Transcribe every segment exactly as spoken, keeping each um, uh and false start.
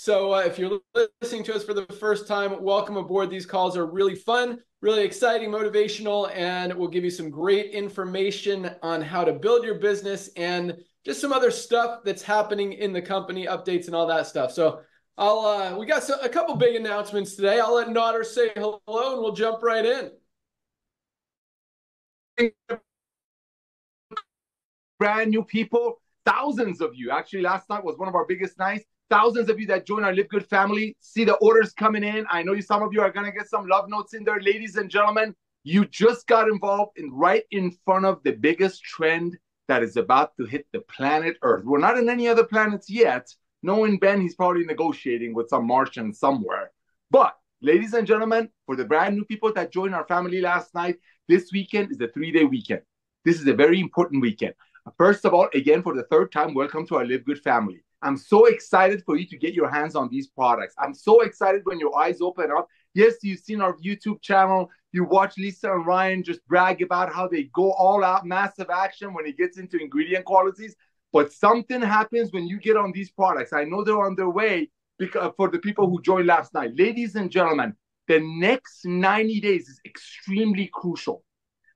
So uh, if you're listening to us for the first time, welcome aboard. These calls are really fun, really exciting, motivational, and we'll give you some great information on how to build your business and just some other stuff that's happening in the company, updates and all that stuff. So I'll uh, we got some, a couple big announcements today. I'll let Nader say hello and we'll jump right in. Brand new people, thousands of you. Actually, last night was one of our biggest nights. Thousands of you that join our Live Good family, see the orders coming in. I know you, some of you are going to get some love notes in there. Ladies and gentlemen, you just got involved in right in front of the biggest trend that is about to hit the planet Earth. We're not in any other planets yet. Knowing Ben, he's probably negotiating with some Martian somewhere. But ladies and gentlemen, for the brand new people that joined our family last night, this weekend is a three-day weekend. This is a very important weekend. First of all, again, for the third time, welcome to our Live Good family. I'm so excited for you to get your hands on these products. I'm so excited when your eyes open up. Yes, you've seen our YouTube channel. You watch Lisa and Ryan just brag about how they go all out, massive action when it gets into ingredient qualities. But something happens when you get on these products. I know they're on their way because for the people who joined last night. Ladies and gentlemen, the next ninety days is extremely crucial.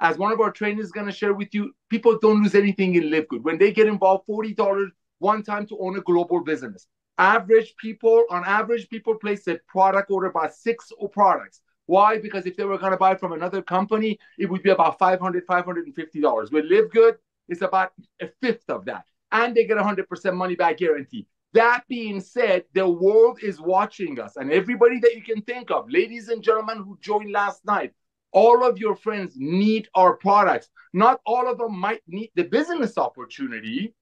As one of our trainers is going to share with you, people don't lose anything in Live Good. When they get involved, forty dollars one time to own a global business. Average people, on average, people place a product order about six products. Why? Because if they were going to buy from another company, it would be about five hundred, five hundred fifty dollars. With Live Good, it's about a fifth of that. And they get one hundred percent money back guarantee. That being said, the world is watching us. And everybody that you can think of, ladies and gentlemen who joined last night, all of your friends need our products. Not all of them might need the business opportunity,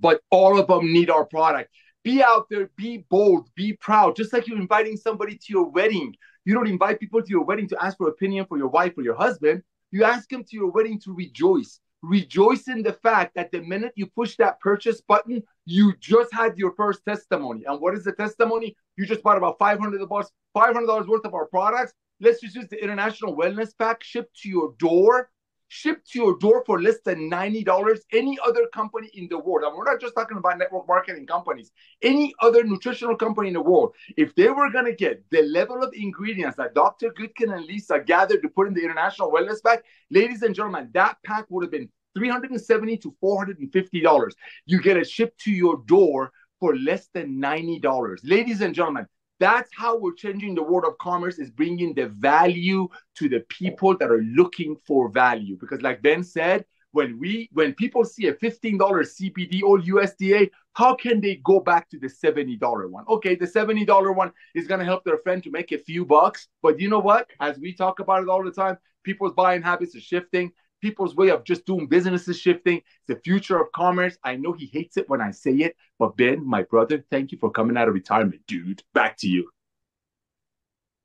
but all of them need our product. Be out there, be bold, be proud. Just like you're inviting somebody to your wedding. You don't invite people to your wedding to ask for opinion for your wife or your husband. You ask them to your wedding to rejoice. Rejoice in the fact that the minute you push that purchase button, you just had your first testimony. And what is the testimony? You just bought about five hundred dollars worth of our products. Let's just use the International Wellness Pack, shipped to your door. Shipped to your door for less than ninety dollars, any other company in the world. And we're not just talking about network marketing companies. Any other nutritional company in the world, if they were going to get the level of ingredients that Doctor Goodkin and Lisa gathered to put in the International Wellness Pack, ladies and gentlemen, that pack would have been three hundred seventy to four hundred fifty dollars. You get it shipped to your door for less than ninety dollars. Ladies and gentlemen, that's how we're changing the world of commerce, is bringing the value to the people that are looking for value. Because like Ben said, when we when people see a fifteen dollar C B D or U S D A, how can they go back to the seventy dollar one? Okay, the seventy dollar one is going to help their friend to make a few bucks. But you know what? As we talk about it all the time, people's buying habits are shifting. People's way of just doing business is shifting. It's the future of commerce. I know he hates it when I say it, but Ben, my brother, thank you for coming out of retirement, dude. Back to you.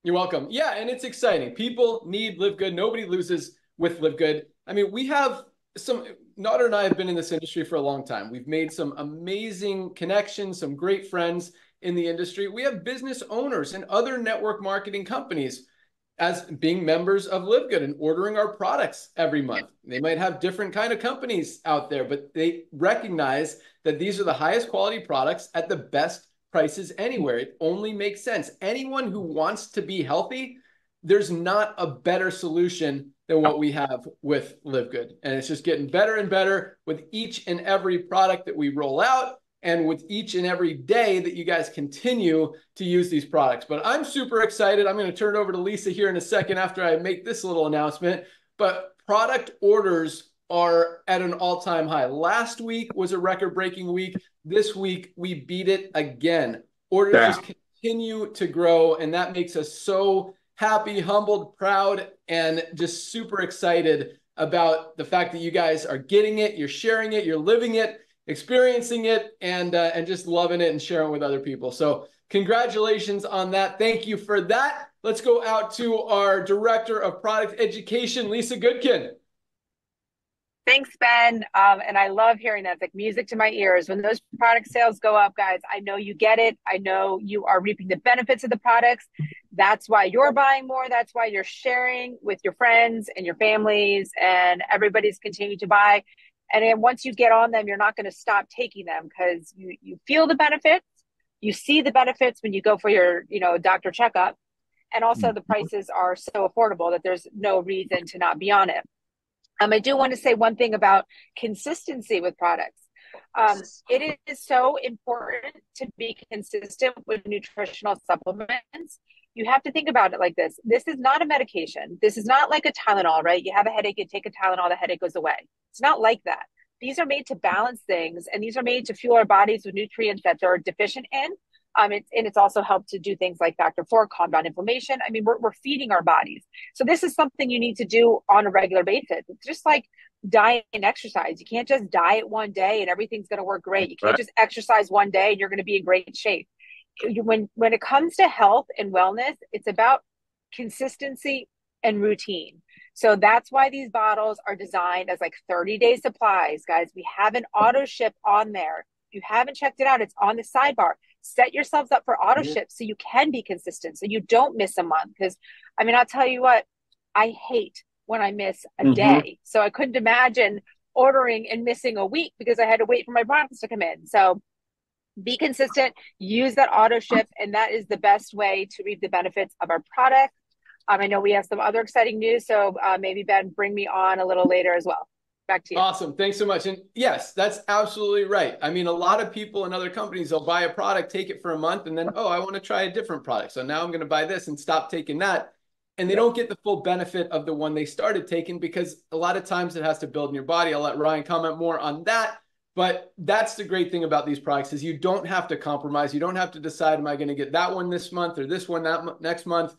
You're welcome. Yeah, and it's exciting. People need Live Good. Nobody loses with Live Good. I mean, we have some, Nader and I have been in this industry for a long time. We've made some amazing connections, some great friends in the industry. We have business owners and other network marketing companies as being members of Live Good and ordering our products every month. They might have different kind of companies out there, but they recognize that these are the highest quality products at the best prices anywhere. It only makes sense. Anyone who wants to be healthy, there's not a better solution than what we have with Live Good. And it's just getting better and better with each and every product that we roll out, and with each and every day that you guys continue to use these products. But I'm super excited. I'm going to turn it over to Lisa here in a second after I make this little announcement. But product orders are at an all-time high. Last week was a record-breaking week. This week, we beat it again. Orders yeah. just continue to grow, and that makes us so happy, humbled, proud, and just super excited about the fact that you guys are getting it, you're sharing it, you're living it, experiencing it, and uh, and just loving it and sharing it with other people. So congratulations on that. Thank you for that. Let's go out to our Director of Product Education, Lisa Goodkin. Thanks, Ben. Um, and I love hearing that. It's like music to my ears. When those product sales go up, guys, I know you get it. I know you are reaping the benefits of the products. That's why you're buying more. That's why you're sharing with your friends and your families, and everybody's continuing to buy. And then once you get on them, you're not going to stop taking them because you, you feel the benefits, you see the benefits when you go for your, you know, doctor checkup. And also the prices are so affordable that there's no reason to not be on it. Um, I do want to say one thing about consistency with products. Um, it is so important to be consistent with nutritional supplements. You have to think about it like this. This is not a medication. This is not like a Tylenol, right? You have a headache, you take a Tylenol, the headache goes away. It's not like that. These are made to balance things, and these are made to fuel our bodies with nutrients that they're deficient in. Um, it, and it's also helped to do things like Factor Four, calm down inflammation. I mean, we're, we're feeding our bodies. So this is something you need to do on a regular basis. It's just like diet and exercise. You can't just diet one day and everything's going to work great. You can't right. just exercise one day and you're going to be in great shape. When, when it comes to health and wellness, it's about consistency and routine. So that's why these bottles are designed as like thirty day supplies, guys. We have an auto ship on there. If you haven't checked it out, it's on the sidebar. Set yourselves up for auto ship so you can be consistent, so you don't miss a month. Because, I mean, I'll tell you what, I hate when I miss a mm-hmm. day. So I couldn't imagine ordering and missing a week because I had to wait for my products to come in. So be consistent, use that auto ship, and that is the best way to reap the benefits of our product. Um, I know we have some other exciting news, so uh, maybe, Ben, bring me on a little later as well. Back to you. Awesome. Thanks so much. And yes, that's absolutely right. I mean, a lot of people in other companies, they'll buy a product, take it for a month, and then, oh, I want to try a different product. So now I'm going to buy this and stop taking that. And they don't get the full benefit of the one they started taking because a lot of times it has to build in your body. I'll let Ryan comment more on that. But that's the great thing about these products is you don't have to compromise. You don't have to decide, am I going to get that one this month or this one that next month?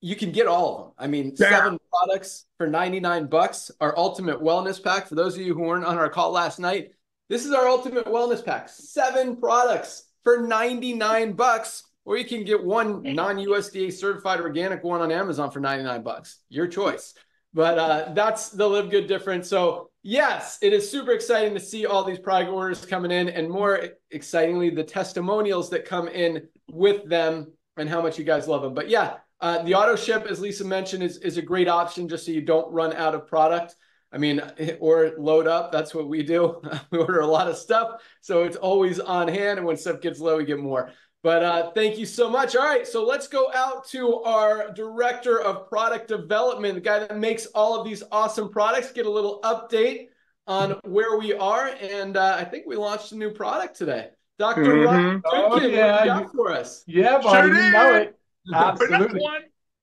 You can get all of them. I mean, yeah. seven products for ninety-nine bucks. Our Ultimate Wellness Pack. For those of you who weren't on our call last night, this is our Ultimate Wellness Pack. Seven products for ninety-nine bucks, or you can get one non U S D A certified organic one on Amazon for ninety-nine bucks. Your choice. But uh, that's the Live Good difference. So yes, it is super exciting to see all these product orders coming in, and more excitingly, the testimonials that come in with them and how much you guys love them. But yeah. Uh, the auto ship, as Lisa mentioned, is, is a great option just so you don't run out of product. I mean, or load up. That's what we do. We order a lot of stuff, so it's always on hand. And when stuff gets low, we get more. But uh, thank you so much. All right, so let's go out to our director of product development, the guy that makes all of these awesome products, get a little update on where we are. And uh, I think we launched a new product today. Doctor Mm-hmm. Ryan, oh, yeah. you got for us? Yeah, buddy, sure you know it. Absolutely,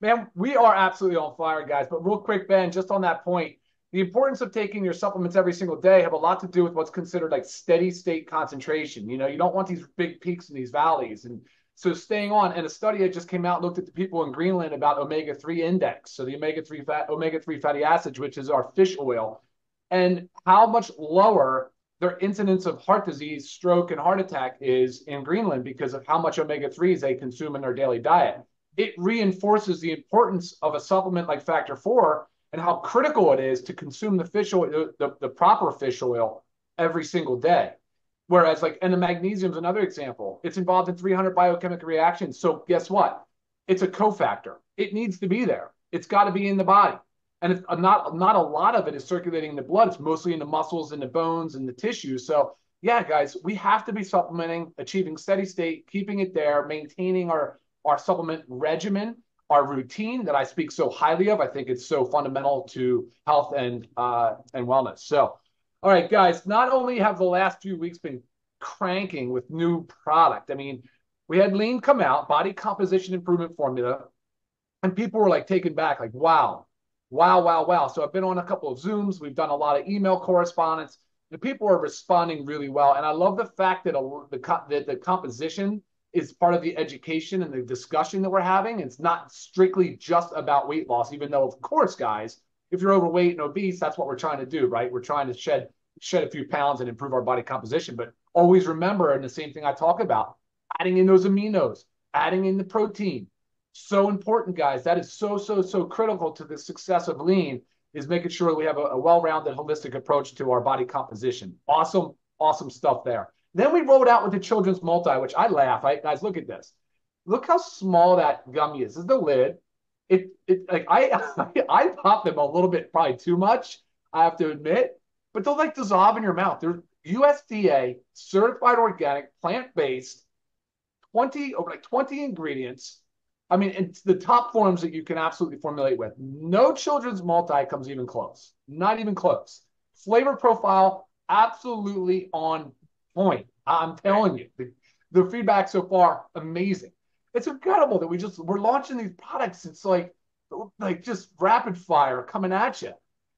man. We are absolutely on fire, guys. But real quick, Ben, just on that point, the importance of taking your supplements every single day have a lot to do with what's considered like steady state concentration. You know, you don't want these big peaks and these valleys. And so staying on, and a study that just came out looked at the people in Greenland about omega three index. So the omega three fat, omega three fatty acids, which is our fish oil, and how much lower their incidence of heart disease, stroke, and heart attack is in Greenland because of how much omega threes they consume in their daily diet. It reinforces the importance of a supplement like Factor Four and how critical it is to consume the fish oil, the, the proper fish oil every single day. Whereas like, and the magnesium is another example. It's involved in three hundred biochemical reactions. So guess what? It's a cofactor. It needs to be there. It's got to be in the body. And it's not, not a lot of it is circulating in the blood. It's mostly in the muscles and the bones and the tissues. So yeah, guys, we have to be supplementing, achieving steady state, keeping it there, maintaining our our supplement regimen, our routine that I speak so highly of. I think it's so fundamental to health and uh, and wellness. So, all right, guys, not only have the last few weeks been cranking with new product. I mean, we had Lean come out, Body Composition Improvement Formula, and people were like taken back, like, wow, wow, wow, wow. So I've been on a couple of Zooms. We've done a lot of email correspondence. The people are responding really well. And I love the fact that a, the, that the composition is part of the education and the discussion that we're having. It's not strictly just about weight loss, even though, of course, guys, if you're overweight and obese, that's what we're trying to do, right? We're trying to shed shed a few pounds and improve our body composition. But always remember, and the same thing I talk about, adding in those aminos, adding in the protein. So important, guys. That is so, so, so critical to the success of Lean, is making sure we have a, a well-rounded, holistic approach to our body composition. Awesome, awesome stuff there. Then we rolled out with the children's multi, which I laugh. Right? Guys, look at this. Look how small that gummy is. This is the lid. It, it, like I, I popped them a little bit, probably too much, I have to admit. But they'll like dissolve in your mouth. They're U S D A certified, organic, plant-based, twenty, over like twenty ingredients. I mean, it's the top forms that you can absolutely formulate with. No children's multi comes even close, not even close. Flavor profile, absolutely on point. I'm telling you, the, the feedback so far, amazing. It's incredible that we just, we're launching these products. It's like, like just rapid fire coming at you.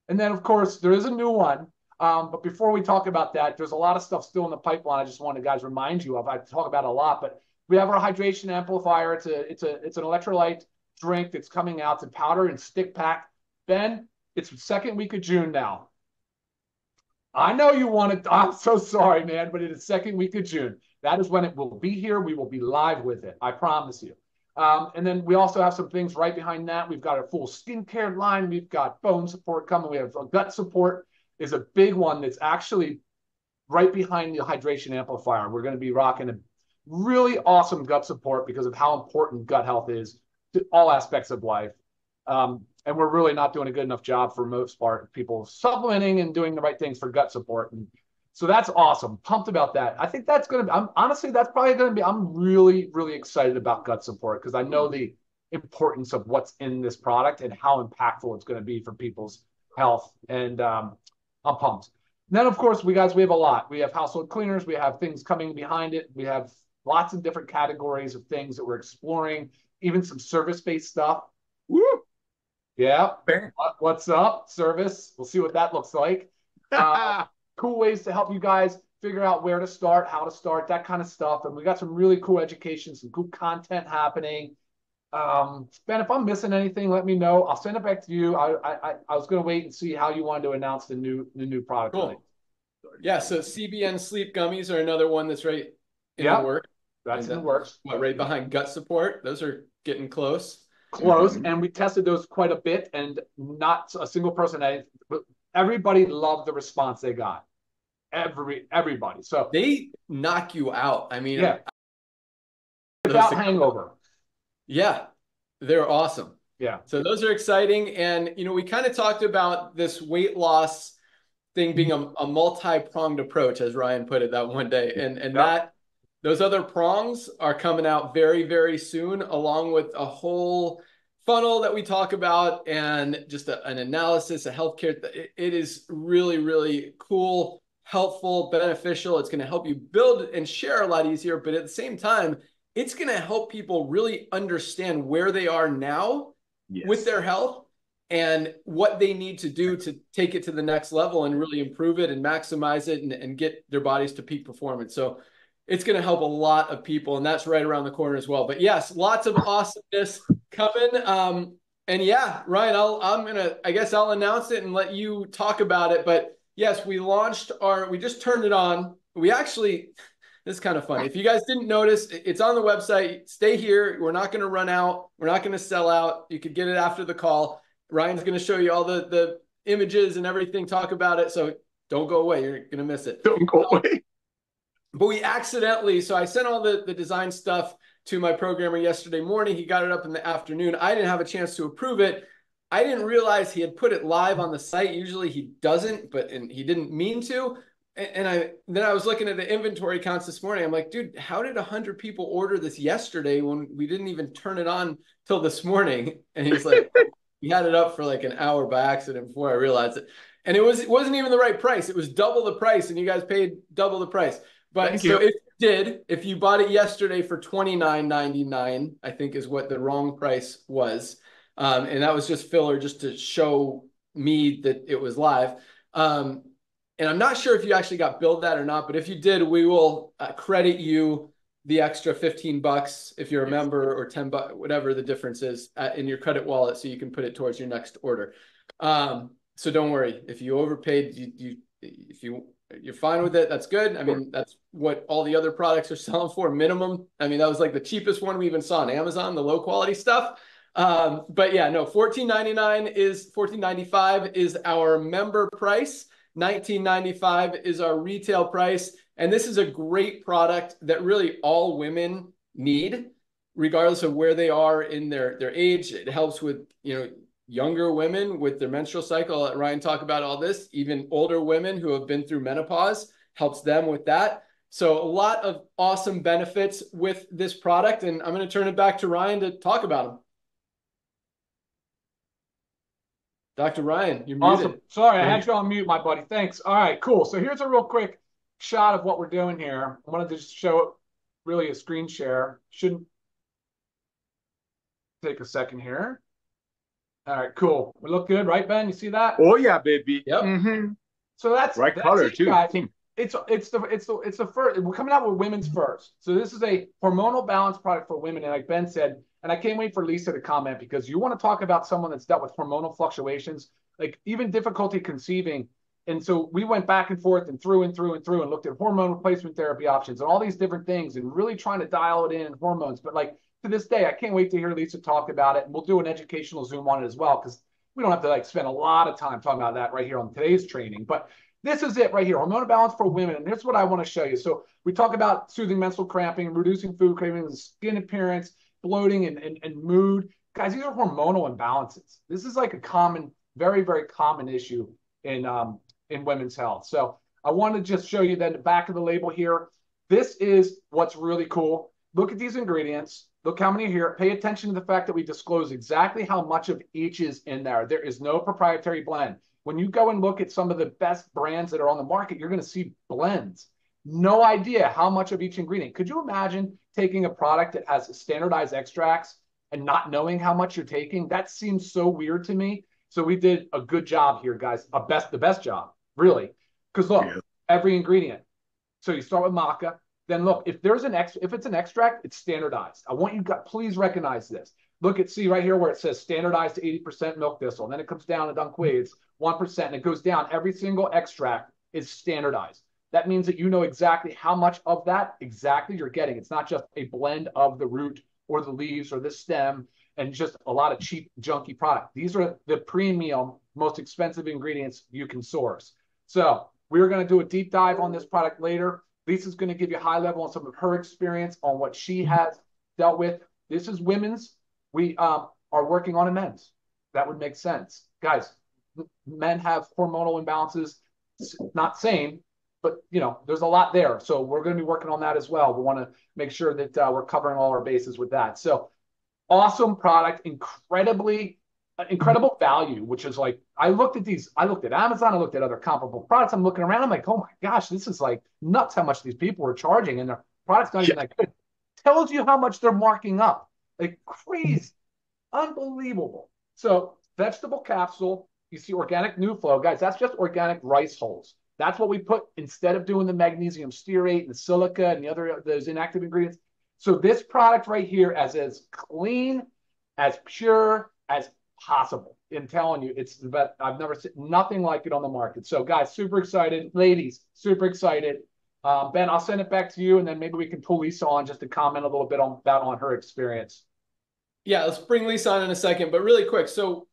And then of course there is a new one. Um, but before we talk about that, there's a lot of stuff still in the pipeline. I just want to guys remind you of, I talk about a lot, but we have our hydration amplifier. It's a, it's a, it's an electrolyte drink that's coming out in powder and stick pack. Ben, it's the second week of June now. I know you want it. I'm so sorry, man, but it is second week of June. That is when it will be here. We will be live with it. I promise you. Um, and then we also have some things right behind that. We've got a full skincare line. We've got bone support coming. We have gut support is a big one that's actually right behind the hydration amplifier. We're going to be rocking a really awesome gut support because of how important gut health is to all aspects of life. Um, and we're really not doing a good enough job for most part, people supplementing and doing the right things for gut support. And so that's awesome. Pumped about that. I think that's going to be, I'm honestly, that's probably going to be, I'm really, really excited about gut support because I know the importance of what's in this product and how impactful it's going to be for people's health. And um, I'm pumped. And then of course we guys, we have a lot. We have household cleaners. We have things coming behind it. We have lots of different categories of things that we're exploring, even some service-based stuff. Woo! Yeah. What's up? Service. We'll see what that looks like. Uh, cool ways to help you guys figure out where to start, how to start, that kind of stuff. And we got some really cool education, some cool content happening. Um, Ben, if I'm missing anything, let me know. I'll send it back to you. I I, I was going to wait and see how you wanted to announce the new the new product. Cool. Yeah. So C B N sleep gummies are another one that's right in yep. the works. That's and in that, the works. What, right behind gut support. Those are getting close. Close. Mm-hmm. And we tested those quite a bit and not a single person. I, everybody loved the response they got. Every, everybody. So they knock you out. I mean, yeah. I, without hangover. Yeah. They're awesome. Yeah. So those are exciting. And, you know, we kind of talked about this weight loss thing being a, a multi-pronged approach, as Ryan put it that one day. And, and yep. that, those other prongs are coming out very, very soon, along with a whole funnel that we talk about and just a, an analysis, a healthcare. It, it is really, really cool, helpful, beneficial. It's going to help you build and share a lot easier. But at the same time, it's going to help people really understand where they are now yes. with their health and what they need to do to take it to the next level and really improve it and maximize it and, and get their bodies to peak performance. So it's going to help a lot of people, and that's right around the corner as well. But yes, lots of awesomeness coming. Um, and yeah, Ryan, I'll, I'm gonna, I guess I'll announce it and let you talk about it. But yes, we launched our, we just turned it on. We actually, this is kind of funny. If you guys didn't notice, it's on the website. Stay here. We're not going to run out. We're not going to sell out. You could get it after the call. Ryan's going to show you all the the images and everything. Talk about it. So don't go away. You're going to miss it. Don't go away. But we accidentally, so I sent all the, the design stuff to my programmer yesterday morning. He got it up in the afternoon. I didn't have a chance to approve it. I didn't realize he had put it live on the site. Usually he doesn't, but and he didn't mean to. And, and I then I was looking at the inventory counts this morning. I'm like, dude, how did one hundred people order this yesterday when we didn't even turn it on till this morning? And he's like, he had it up for like an hour by accident before I realized it. And it, was, it wasn't even the right price. It was double the price, and you guys paid double the price. But Thank so you. If you did, if you bought it yesterday for twenty-nine ninety-nine, I think is what the wrong price was. Um, and that was just filler just to show me that it was live. Um, and I'm not sure if you actually got billed that or not, but if you did, we will uh, credit you the extra fifteen bucks if you're a member or ten bucks, whatever the difference is uh, in your credit wallet. So you can put it towards your next order. Um, so don't worry if you overpaid, you, you if you, you're fine with it. That's good. I mean, that's what all the other products are selling for minimum. I mean, that was like the cheapest one we even saw on Amazon, the low quality stuff. Um, but yeah, no, fourteen ninety-nine is fourteen ninety-five is our member price. nineteen ninety-five is our retail price. And this is a great product that really all women need, regardless of where they are in their, their age. It helps with, you know, younger women with their menstrual cycle. I'll let Ryan talk about all this. Even older women who have been through menopause, helps them with that. So a lot of awesome benefits with this product, and I'm going to turn it back to Ryan to talk about them. Doctor Ryan, you're awesome. Muted. Sorry, I had you on mute, my buddy. Thanks. All right, cool. So here's a real quick shot of what we're doing here. I wanted to just show it, really a screen share. Shouldn't take a second here. All right, cool. We look good, right, Ben? You see that? Oh yeah, baby. Yep. Mm-hmm. So that's right, that's color it, too. Guys. It's it's the it's the it's the first. We're coming out with women's first. So this is a hormonal balance product for women, and like Ben said. And I can't wait for Lisa to comment, because you want to talk about someone that's dealt with hormonal fluctuations, like even difficulty conceiving. And so we went back and forth and through and through and through and looked at hormone replacement therapy options and all these different things and really trying to dial it in, hormones. But like to this day, I can't wait to hear Lisa talk about it. And we'll do an educational Zoom on it as well, because we don't have to like spend a lot of time talking about that right here on today's training. But this is it right here, hormonal balance for women. And here's what I want to show you. So we talk about soothing menstrual cramping, reducing food cravings, skin appearance, bloating and, and, and mood. Guys, these are hormonal imbalances. This is like a common, very, very common issue in um, in women's health. So I want to just show you then the back of the label here. This is what's really cool. Look at these ingredients. Look how many are here. Pay attention to the fact that we disclose exactly how much of each is in there. There is no proprietary blend. When you go and look at some of the best brands that are on the market, you're going to see blends. No idea how much of each ingredient. Could you imagine taking a product that has standardized extracts and not knowing how much you're taking? That seems so weird to me. So we did a good job here, guys. A best, the best job, really. Because look, yeah. Every ingredient. So you start with maca. Then look, if there's an ex, if it's an extract, it's standardized. I want you to please recognize this. Look at see right here where it says standardized to eighty percent milk thistle. And then it comes down and Dunquoy, it's one percent, and it goes down. Every single extract is standardized. That means that you know exactly how much of that exactly you're getting. It's not just a blend of the root or the leaves or the stem and just a lot of cheap, junky product. These are the premium, most expensive ingredients you can source. So we're going to do a deep dive on this product later. Lisa's going to give you a high level on some of her experience on what she has dealt with. This is women's. We um, are working on a men's. That would make sense. Guys, men have hormonal imbalances. It's not same. But, you know, there's a lot there. So we're going to be working on that as well. We want to make sure that uh, we're covering all our bases with that. So awesome product, incredibly, uh, incredible value, which is like, I looked at these, I looked at Amazon, I looked at other comparable products. I'm looking around, I'm like, oh my gosh, this is like nuts how much these people are charging and their product's not even that good. Tells you how much they're marking up. Like crazy, unbelievable. So vegetable capsule, you see organic new flow. Guys, that's just organic rice hulls. That's what we put instead of doing the magnesium stearate and the silica and the other those inactive ingredients. So this product right here is as clean, as pure as possible. I'm telling you, it's the best. I've never seen nothing like it on the market. So guys, super excited. Ladies, super excited. Um, Ben, I'll send it back to you, and then maybe we can pull Lisa on just to comment a little bit on that on her experience. Yeah, let's bring Lisa on in a second, but really quick. So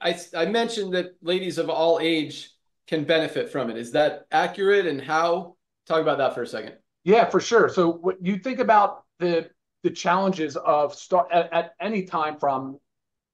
I I mentioned that ladies of all age can benefit from it. Is that accurate, and how? Talk about that for a second. Yeah, for sure. So what you think about the the challenges of start at, at any time from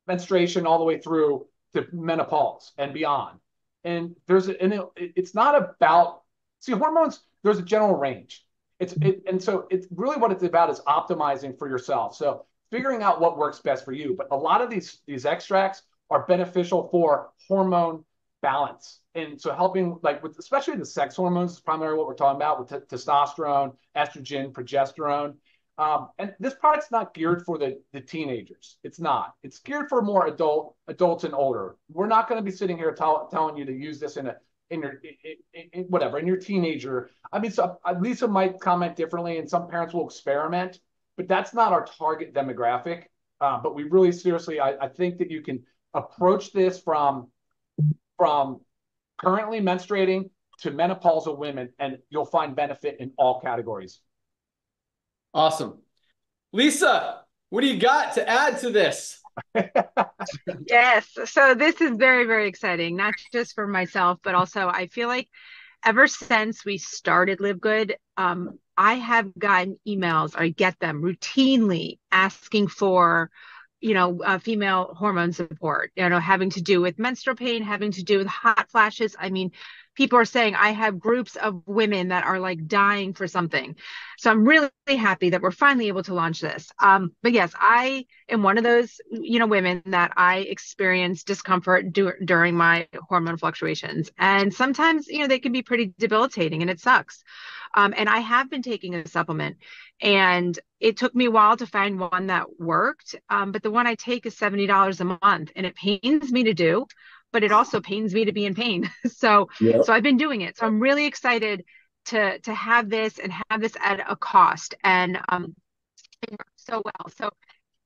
menstruation all the way through to menopause and beyond. And there's a, and it, it's not about see hormones. There's a general range. It's it, and so it's really what it's about is optimizing for yourself. So figuring out what works best for you. But a lot of these these extracts are beneficial for hormone balance. And so helping like with, especially the sex hormones is primarily what we're talking about with testosterone, estrogen, progesterone. Um, and this product's not geared for the, the teenagers. It's not, it's geared for more adult adults and older. We're not going to be sitting here telling you to use this in a, in your, in, in, in whatever, in your teenager. I mean, so Lisa might comment differently and some parents will experiment, but that's not our target demographic. Uh, but we really seriously, I, I think that you can approach this from, from currently menstruating to menopausal women, and you'll find benefit in all categories. Awesome. Lisa, what do you got to add to this? Yes, so this is very, very exciting, not just for myself, but also I feel like ever since we started LiveGood, um, I have gotten emails, I get them routinely asking for you know, uh, female hormone support, you know, having to do with menstrual pain, having to do with hot flashes. I mean, people are saying, I have groups of women that are like dying for something. So I'm really happy that we're finally able to launch this. Um, but yes, I am one of those, you know, women that I experience discomfort du- during my hormone fluctuations. And sometimes, you know, they can be pretty debilitating and it sucks. Um, and I have been taking a supplement, and it took me a while to find one that worked. Um, but the one I take is seventy dollars a month, and it pains me to do, but it also pains me to be in pain. So, yep. so I've been doing it. So I'm really excited to, to have this and have this at a cost. And um, it works so well. So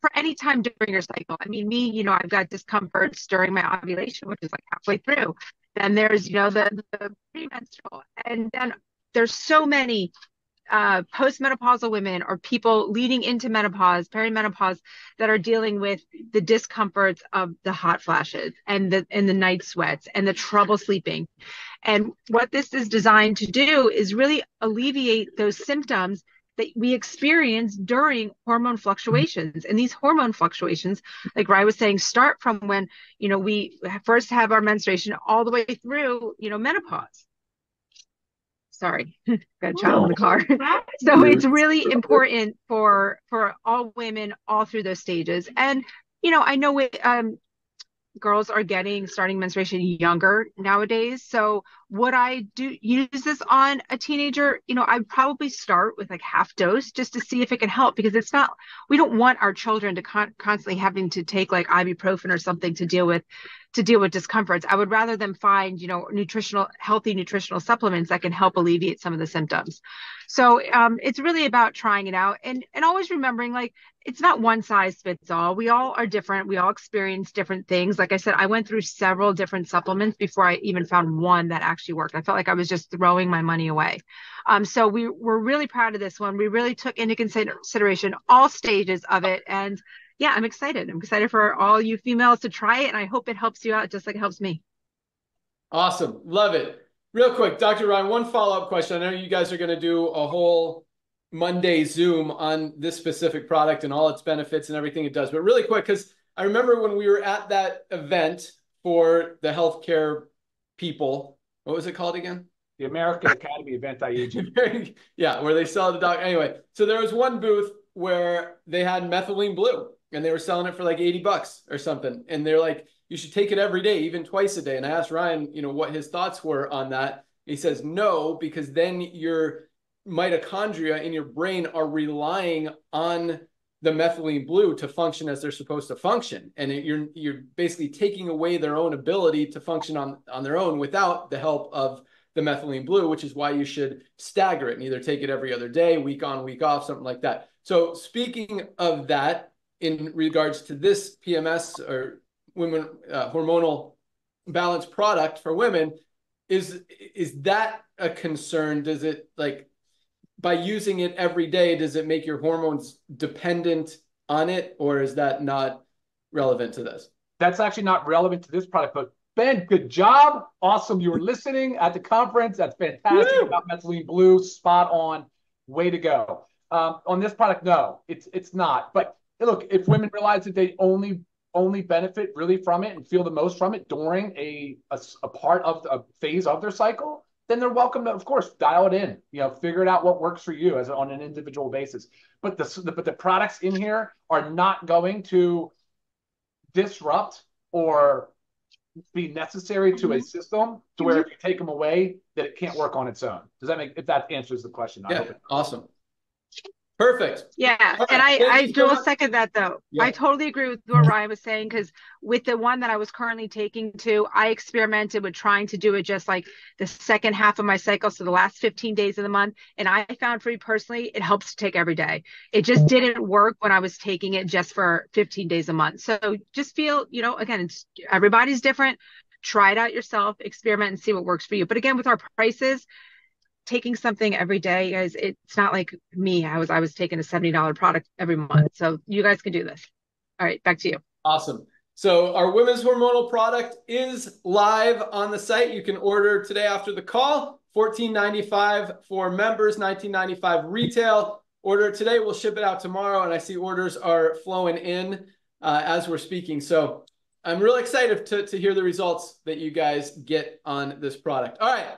for any time during your cycle, I mean, me, you know, I've got discomforts during my ovulation, which is like halfway through. Then there's, you know, the, the premenstrual, and then there's so many uh, postmenopausal women or people leading into menopause, perimenopause, that are dealing with the discomforts of the hot flashes and the and the night sweats and the trouble sleeping. And what this is designed to do is really alleviate those symptoms that we experience during hormone fluctuations. And these hormone fluctuations, like Ryan was saying, start from when, you know, we first have our menstruation all the way through, you know, menopause. Sorry, got a child in the car. So it's really important for for all women all through those stages. And, you know, I know we, um, girls are getting starting menstruation younger nowadays. So would I do use this on a teenager? You know, I'd probably start with like half dose just to see if it can help, because it's not, we don't want our children to con- constantly having to take like ibuprofen or something to deal with to deal with discomforts. I would rather them find, you know, nutritional, healthy nutritional supplements that can help alleviate some of the symptoms. So um, it's really about trying it out and, and always remembering, like, it's not one size fits all. We all are different. We all experience different things. Like I said, I went through several different supplements before I even found one that actually worked. I felt like I was just throwing my money away. Um, so we were really proud of this one. We really took into consideration all stages of it. And yeah, I'm excited. I'm excited for all you females to try it. And I hope it helps you out just like it helps me. Awesome. Love it. Real quick, Doctor Ryan, one follow-up question. I know you guys are going to do a whole Monday Zoom on this specific product and all its benefits and everything it does. But really quick, because I remember when we were at that event for the healthcare people, what was it called again? The American Academy event, I E G. Yeah, where they sell the doc. Anyway, so there was one booth where they had methylene blue, and they were selling it for like eighty bucks or something. And they're like, you should take it every day, even twice a day. And I asked Ryan, you know, what his thoughts were on that. He says, no, because then your mitochondria in your brain are relying on the methylene blue to function as they're supposed to function. And it, you're you're basically taking away their own ability to function on, on their own without the help of the methylene blue, which is why you should stagger it and either take it every other day, week on, week off, something like that. So speaking of that, in regards to this P M S or women uh, hormonal balance product for women, is is that a concern? Does it, like, by using it every day, does it make your hormones dependent on it, or is that not relevant to this? That's actually not relevant to this product, but Ben, good job. Awesome. You were listening at the conference. That's fantastic. Woo! About methylene blue, spot on. Way to go. Um, on this product, no, it's it's not. But look, if women realize that they only only benefit really from it and feel the most from it during a, a, a part of the, a phase of their cycle, then they're welcome to, of course, dial it in, you know, figure it out what works for you as on an individual basis. But the, the but the products in here are not going to disrupt or be necessary to a system to where if you take them away, that it can't work on its own. Does that make, if that answers the question? I yeah, hope it awesome. Perfect. Yeah. Right. And I, I don't second that though. Yeah. I totally agree with what Ryan was saying, because with the one that I was currently taking to, I experimented with trying to do it just like the second half of my cycle. So the last fifteen days of the month. And I found for me personally, it helps to take every day. It just didn't work when I was taking it just for fifteen days a month. So just feel, you know, again, it's, everybody's different. Try it out yourself, experiment and see what works for you. But again, with our prices, taking something every day, guys, it's not like me. I was I was taking a seventy dollar product every month. So you guys can do this. All right, back to you. Awesome. So our women's hormonal product is live on the site. You can order today after the call, fourteen ninety-five for members, nineteen ninety-five retail. Order today, we'll ship it out tomorrow. And I see orders are flowing in uh, as we're speaking. So I'm really excited to, to hear the results that you guys get on this product. All right.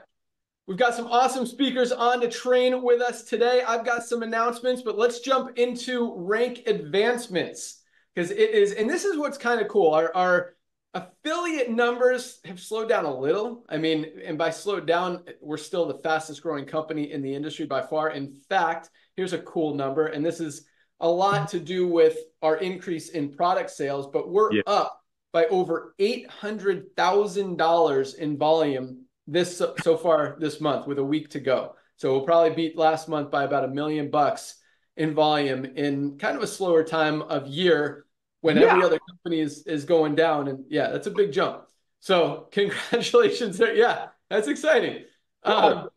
We've got some awesome speakers on to train with us today. I've got some announcements, but let's jump into rank advancements because it is, and this is what's kind of cool. Our, our affiliate numbers have slowed down a little. I mean, and by slowed down, we're still the fastest growing company in the industry by far. In fact, here's a cool number, and this is a lot to do with our increase in product sales, but we're yeah. up by over eight hundred thousand dollars in volume this so far this month with a week to go. So we'll probably beat last month by about a million bucks in volume in kind of a slower time of year when yeah. every other company is, is going down. And yeah, that's a big jump. So congratulations there. Yeah, that's exciting. Cool. Um,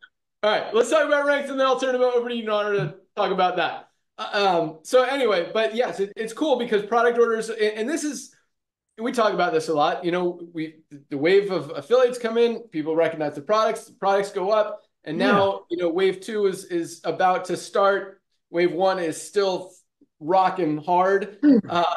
all right, let's talk about ranks and then I'll turn it over to you, Nader, to talk about that. Um, so anyway, but yes, it, it's cool because product orders, and, and this is, we talk about this a lot, you know, we, the wave of affiliates come in, people recognize the products, the products go up. And now, yeah. you know, wave two is, is about to start. Wave one is still rocking hard. Uh,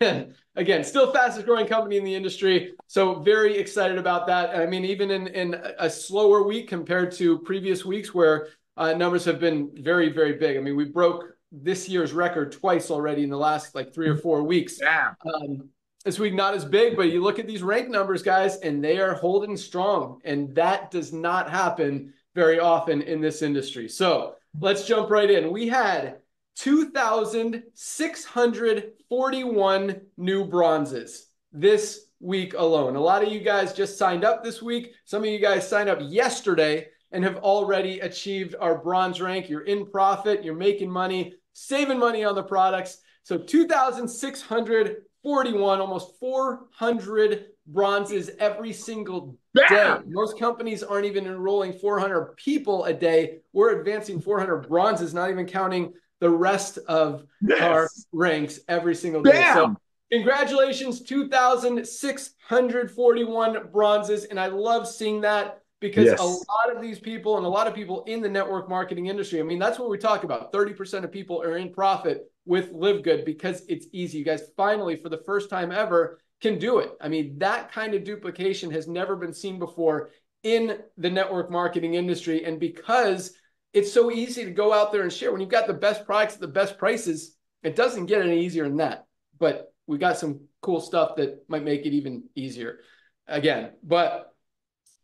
and again, still fastest growing company in the industry. So very excited about that. I mean, even in, in a slower week compared to previous weeks where uh, numbers have been very, very big. I mean, we broke this year's record twice already in the last like three or four weeks. Yeah. Um, this week, not as big, but you look at these rank numbers, guys, and they are holding strong. And that does not happen very often in this industry. So let's jump right in. We had two thousand six hundred forty-one new bronzes this week alone. A lot of you guys just signed up this week. Some of you guys signed up yesterday and have already achieved our bronze rank. You're in profit, you're making money, saving money on the products. So two thousand six hundred forty-one, almost four hundred bronzes every single day. Yeah. Most companies aren't even enrolling four hundred people a day. We're advancing four hundred bronzes, not even counting the rest of yes. our ranks every single day. Damn. So congratulations, two thousand six hundred forty-one bronzes. And I love seeing that because yes. a lot of these people and a lot of people in the network marketing industry, I mean, that's what we talk about. thirty percent of people are in profit with LiveGood because it's easy. You guys finally, for the first time ever, can do it. I mean, that kind of duplication has never been seen before in the network marketing industry. And because it's so easy to go out there and share, when you've got the best products at the best prices, it doesn't get any easier than that. But we got some cool stuff that might make it even easier again. But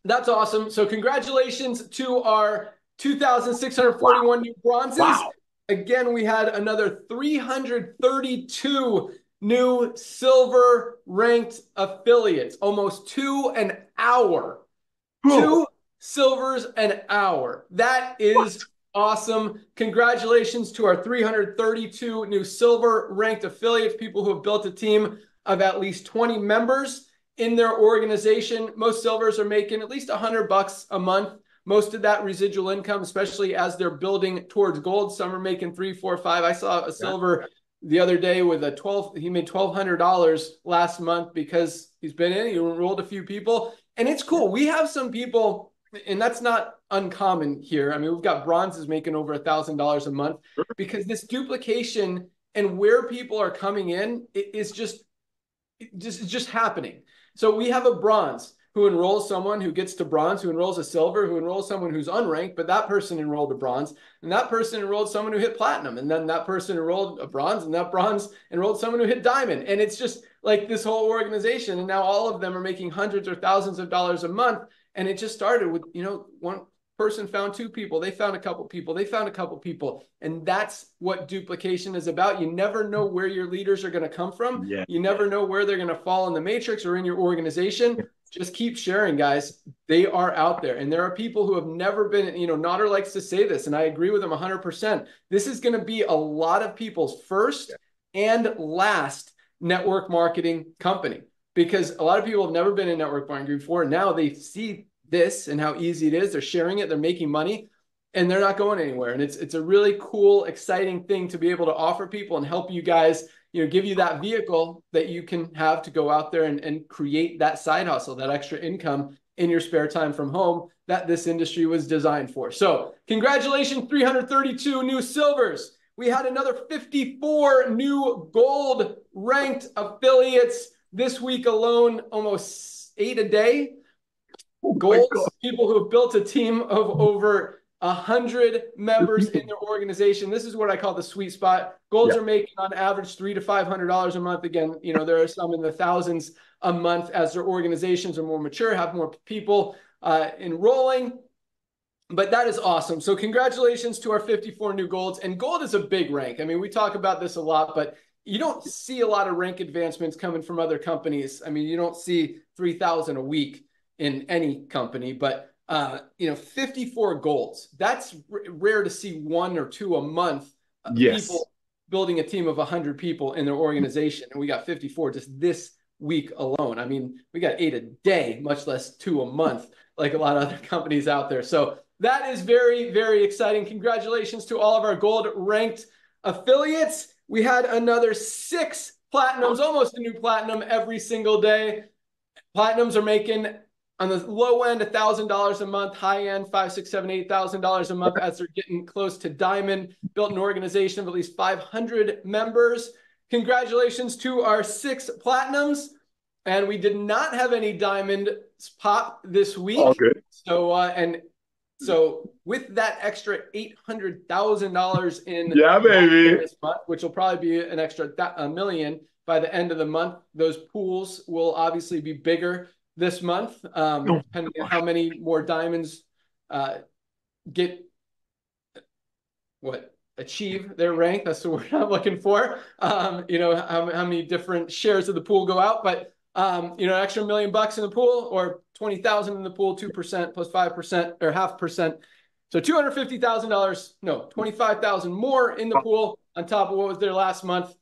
that's awesome. So congratulations to our two thousand six hundred forty-one wow. new bronzes. Wow. Again, we had another three hundred thirty-two new silver ranked affiliates, almost two an hour, cool. two silvers an hour. That is what? Awesome. Congratulations to our three hundred thirty-two new silver ranked affiliates, people who have built a team of at least twenty members in their organization. Most silvers are making at least one hundred bucks a month. Most of that residual income, especially as they're building towards gold. Some are making three, four, five. I saw a silver the other day with a twelve. He made twelve hundred dollars last month because he's been in. He enrolled a few people, and it's cool. We have some people, and that's not uncommon here. I mean, we've got bronzes making over a thousand dollars a month because this duplication and where people are coming in is just, just, just happening. So we have a bronze who enrolls someone who gets to bronze, who enrolls a silver, who enrolls someone who's unranked, but that person enrolled a bronze, and that person enrolled someone who hit platinum, and then that person enrolled a bronze, and that bronze enrolled someone who hit diamond. And it's just like this whole organization, and now all of them are making hundreds or thousands of dollars a month. And it just started with, you know, one person found two people, they found a couple people, they found a couple people. And that's what duplication is about. You never know where your leaders are going to come from. Yeah. You never know where they're going to fall in the matrix or in your organization. Just keep sharing, guys. They are out there. And there are people who have never been, you know, Nader likes to say this, and I agree with him one hundred percent. This is going to be a lot of people's first and last network marketing company because a lot of people have never been in network marketing before. Now they see this and how easy it is. They're sharing it. They're making money, and they're not going anywhere. And it's, it's a really cool, exciting thing to be able to offer people and help you guys, you know, give you that vehicle that you can have to go out there and, and create that side hustle, that extra income in your spare time from home that this industry was designed for. So congratulations, three hundred thirty-two new silvers. We had another fifty-four new gold ranked affiliates. this week alone, almost eight a day. Goals, oh people who have built a team of over one hundred members in their organization. This is what I call the sweet spot. Goals yeah. are making on average three to five hundred dollars a month. Again, you know, there are some in the thousands a month as their organizations are more mature, have more people uh, enrolling. But that is awesome. So congratulations to our fifty-four new golds. And gold is a big rank. I mean, we talk about this a lot, but you don't see a lot of rank advancements coming from other companies. I mean, you don't see three thousand a week in any company, but uh, you know, fifty-four golds, that's r rare to see one or two a month. Uh, yes. People building a team of one hundred people in their organization. And we got fifty-four just this week alone. I mean, we got eight a day, much less two a month, like a lot of other companies out there. So that is very, very exciting. Congratulations to all of our gold ranked affiliates. We had another six platinums, almost a new platinum every single day. Platinums are making on the low end, one thousand dollars a month, high end, five, six, seven, eight thousand dollars a month as they're getting close to diamond. Built an organization of at least five hundred members. Congratulations to our six platinums. And we did not have any diamonds pop this week. All good. So, uh, and so with that extra eight hundred thousand dollars in yeah, baby. this month, which will probably be an extra a million by the end of the month, those pools will obviously be bigger this month, um, oh, depending on how many more diamonds uh, get, what, achieve their rank. That's the word I'm looking for. Um, you know, how, how many different shares of the pool go out, but, um, you know, an extra million bucks in the pool or twenty thousand in the pool, two percent plus five percent or half percent. So two hundred fifty thousand dollars, no, twenty-five thousand more in the pool on top of what was there last month.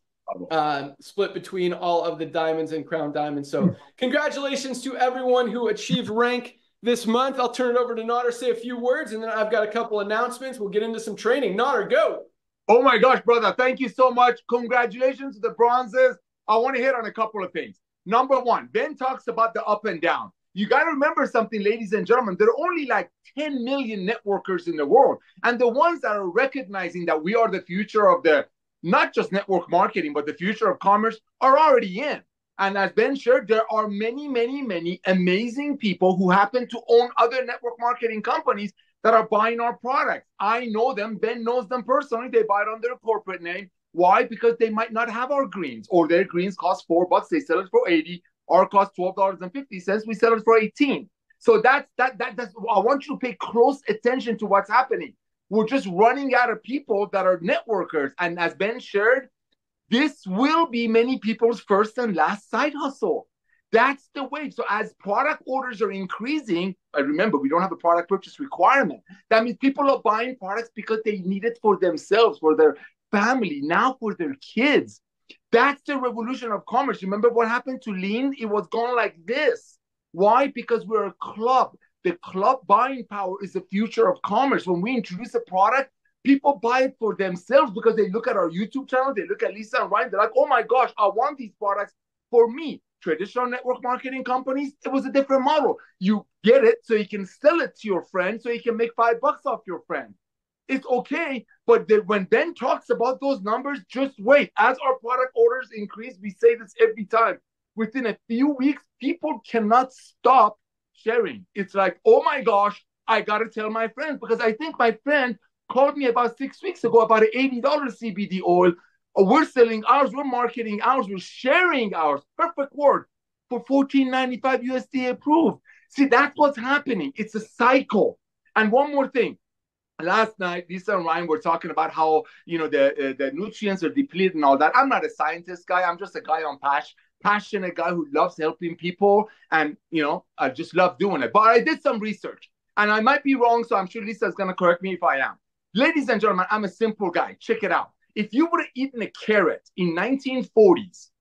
Uh, split between all of the diamonds and crown diamonds. So congratulations to everyone who achieved rank this month. I'll turn it over to Nader, say a few words, and then I've got a couple announcements. We'll get into some training. Nader, go. Oh my gosh, brother. Thank you so much. Congratulations to the bronzes. I want to hit on a couple of things. Number one, Ben talks about the up and down. You got to remember something, ladies and gentlemen. There are only like ten million networkers in the world. And the ones that are recognizing that we are the future of the not just network marketing, but the future of commerce are already in. And as Ben shared, there are many, many, many amazing people who happen to own other network marketing companies that are buying our products. I know them. Ben knows them personally. They buy it under a corporate name. Why? Because they might not have our greens, or their greens cost four bucks. They sell it for eighty. Our cost twelve dollars and fifty cents. We sell it for eighteen. So that's that. That that's. I want you to pay close attention to what's happening. We're just running out of people that are networkers. And as Ben shared, this will be many people's first and last side hustle. That's the wave. So as product orders are increasing, and remember, we don't have a product purchase requirement. That means people are buying products because they need it for themselves, for their family, now for their kids. That's the revolution of commerce. Remember what happened to Lean? It was gone like this. Why? Because we're a club. The club buying power is the future of commerce. When we introduce a product, people buy it for themselves because they look at our YouTube channel, they look at Lisa and Ryan, they're like, oh my gosh, I want these products for me. Traditional network marketing companies, it was a different model. You get it so you can sell it to your friend, so you can make five bucks off your friend. It's okay, but the, when Ben talks about those numbers, just wait. As our product orders increase, we say this every time. Within a few weeks, people cannot stop sharing. It's like, oh my gosh, I got to tell my friend, because I think my friend called me about six weeks ago about an eighty dollar C B D oil. We're selling ours, we're marketing ours, we're sharing ours. Perfect word for fourteen ninety-five U S D A approved. See, that's what's happening. It's a cycle. And one more thing. Last night, Lisa and Ryan were talking about how, you know, the, uh, the nutrients are depleted and all that. I'm not a scientist guy. I'm just a guy on PASH. Passionate guy who loves helping people, and you know, I just love doing it. But I did some research, and I might be wrong, so I'm sure Lisa is going to correct me if I am. Ladies and gentlemen, I'm a simple guy. Check it out. If you would have eaten a carrot in nineteen forties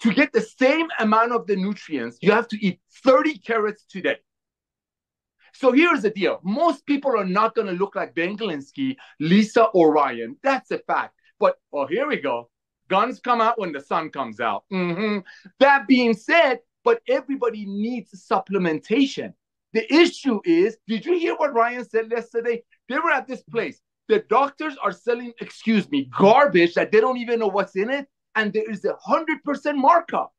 to get the same amount of the nutrients, you have to eat thirty carrots today. So here's the deal. Most people are not going to look like Ben Glinsky, Lisa, or Ryan. That's a fact. But, oh, here we go. Guns come out when the sun comes out. Mm-hmm. That being said, but everybody needs supplementation. The issue is, did you hear what Ryan said yesterday? They were at this place. The doctors are selling, excuse me, garbage that they don't even know what's in it. And there is a one hundred percent markup.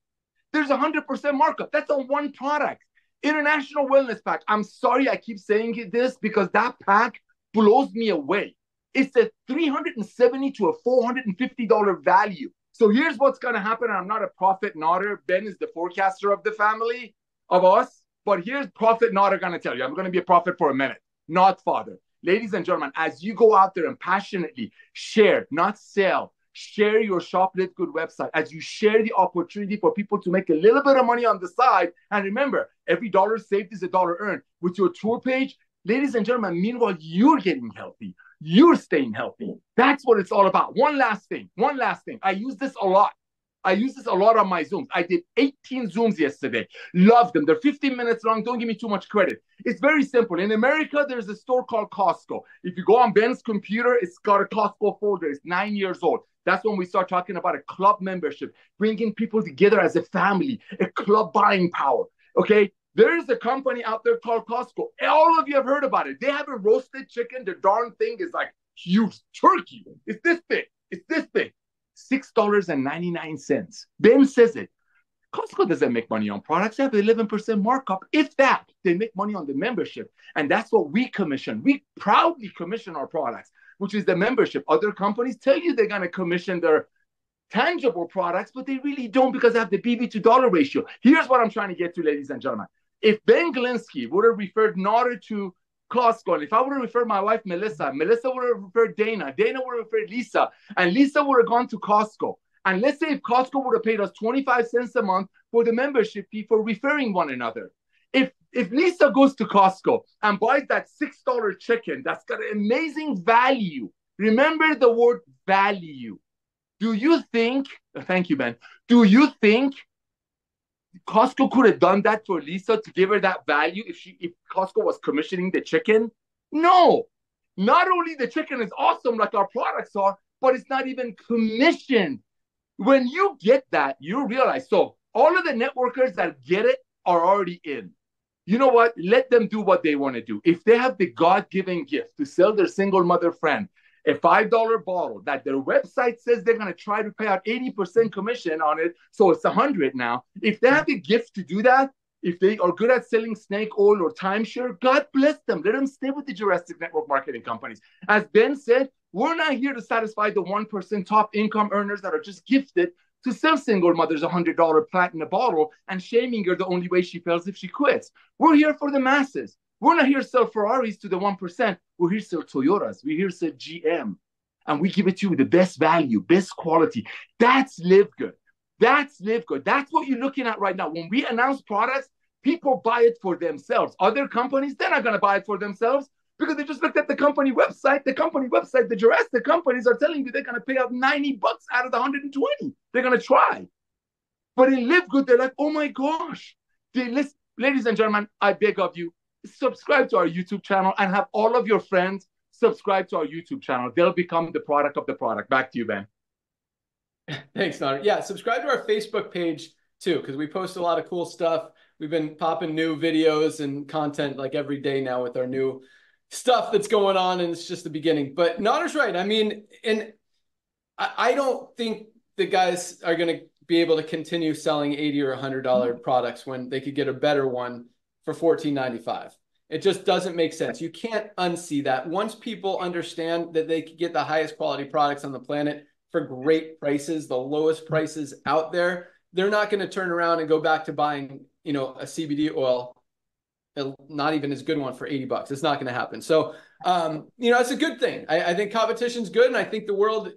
There's a one hundred percent markup. That's on one product. International Wellness Pack. I'm sorry I keep saying this because that pack blows me away. It's a three hundred seventy dollars to a four hundred fifty dollars value. So here's what's going to happen. I'm not a profit nodder. Ben is the forecaster of the family, of us. But here's Prophet Nader going to tell you. I'm going to be a prophet for a minute, not father. Ladies and gentlemen, as you go out there and passionately share, not sell, share your Shop Lit Good website, as you share the opportunity for people to make a little bit of money on the side. And remember, every dollar saved is a dollar earned. With your tour page, ladies and gentlemen, meanwhile, you're getting healthy. You're staying healthy. That's what it's all about. One last thing. One last thing. I use this a lot. I use this a lot on my Zooms. I did eighteen Zooms yesterday. Love them. They're fifteen minutes long. Don't give me too much credit. It's very simple. In America, there's a store called Costco. If you go on Ben's computer, it's got a Costco folder. It's nine years old. That's when we start talking about a club membership, bringing people together as a family, a club buying power, okay? There is a company out there called Costco. All of you have heard about it. They have a roasted chicken. The darn thing is like huge turkey. It's this big. It's this big. six dollars and ninety-nine cents. Ben says it. Costco doesn't make money on products. They have eleven percent markup. If that, they make money on the membership. And that's what we commission. We proudly commission our products, which is the membership. Other companies tell you they're going to commission their tangible products, but they really don't because they have the B V to dollar ratio. Here's what I'm trying to get to, ladies and gentlemen. If Ben Glinsky would have referred Nader to Costco, and if I would have referred my wife, Melissa, Melissa would have referred Dana, Dana would have referred Lisa, and Lisa would have gone to Costco. And let's say if Costco would have paid us twenty-five cents a month for the membership fee for referring one another. If, if Lisa goes to Costco and buys that six dollar chicken, that's got an amazing value. Remember the word value. Do you think, thank you, Ben, do you think Costco could have done that for Lisa to give her that value if she if Costco was commissioning the chicken? No. Not only the chicken is awesome like our products are, but it's not even commissioned. When you get that, you realize, so all of the networkers that get it are already in. You know what? Let them do what they want to do. If they have the God-given gift to sell their single mother friend a five dollar bottle that their website says they're going to try to pay out eighty percent commission on it, so it's one hundred now. If they have the gift to do that, if they are good at selling snake oil or timeshare, God bless them. Let them stay with the Jurassic Network marketing companies. As Ben said, we're not here to satisfy the one percent top income earners that are just gifted to sell single mothers a one hundred dollar platinum bottle and shaming her the only way she fails if she quits. We're here for the masses. We're not here to sell Ferraris to the one percent. We're here to sell Toyotas. We're here to sell G M. And we give it to you with the best value, best quality. That's Live Good. That's Live Good. That's what you're looking at right now. When we announce products, people buy it for themselves. Other companies, they're not going to buy it for themselves because they just looked at the company website. The company website, the Jurassic companies are telling you they're going to pay out ninety bucks out of the one hundred twenty. They're going to try. But in Live Good, they're like, oh my gosh. They listen. Ladies and gentlemen, I beg of you, subscribe to our YouTube channel and have all of your friends subscribe to our YouTube channel. They'll become the product of the product. Back to you, Ben. Thanks, Nader. Yeah, subscribe to our Facebook page too, because we post a lot of cool stuff. We've been popping new videos and content like every day now with our new stuff that's going on, and it's just the beginning. But Nader's right. I mean, and I, I don't think the guys are going to be able to continue selling eighty or one hundred dollar mm-hmm. products when they could get a better one for fourteen ninety-five. It just doesn't make sense. You can't unsee that. Once people understand that they can get the highest quality products on the planet for great prices, the lowest prices out there, they're not going to turn around and go back to buying, you know, a C B D oil, not even as good one, for eighty bucks. It's not going to happen. So, um, you know, it's a good thing. I, I think competition's good. And I think the world,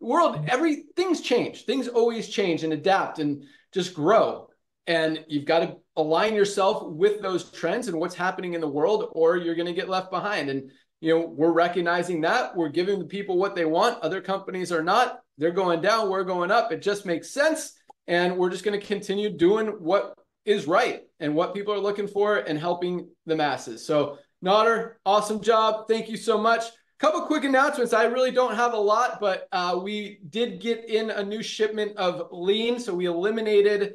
world, everything's changed. Things always change and adapt and just grow. And you've got to align yourself with those trends and what's happening in the world, or you're going to get left behind. And, you know, we're recognizing that. We're giving the people what they want. Other companies are not. They're going down. We're going up. It just makes sense. And we're just going to continue doing what is right and what people are looking for and helping the masses. So, Nader, awesome job. Thank you so much. Couple quick announcements. I really don't have a lot, but uh, we did get in a new shipment of Lean. So we eliminated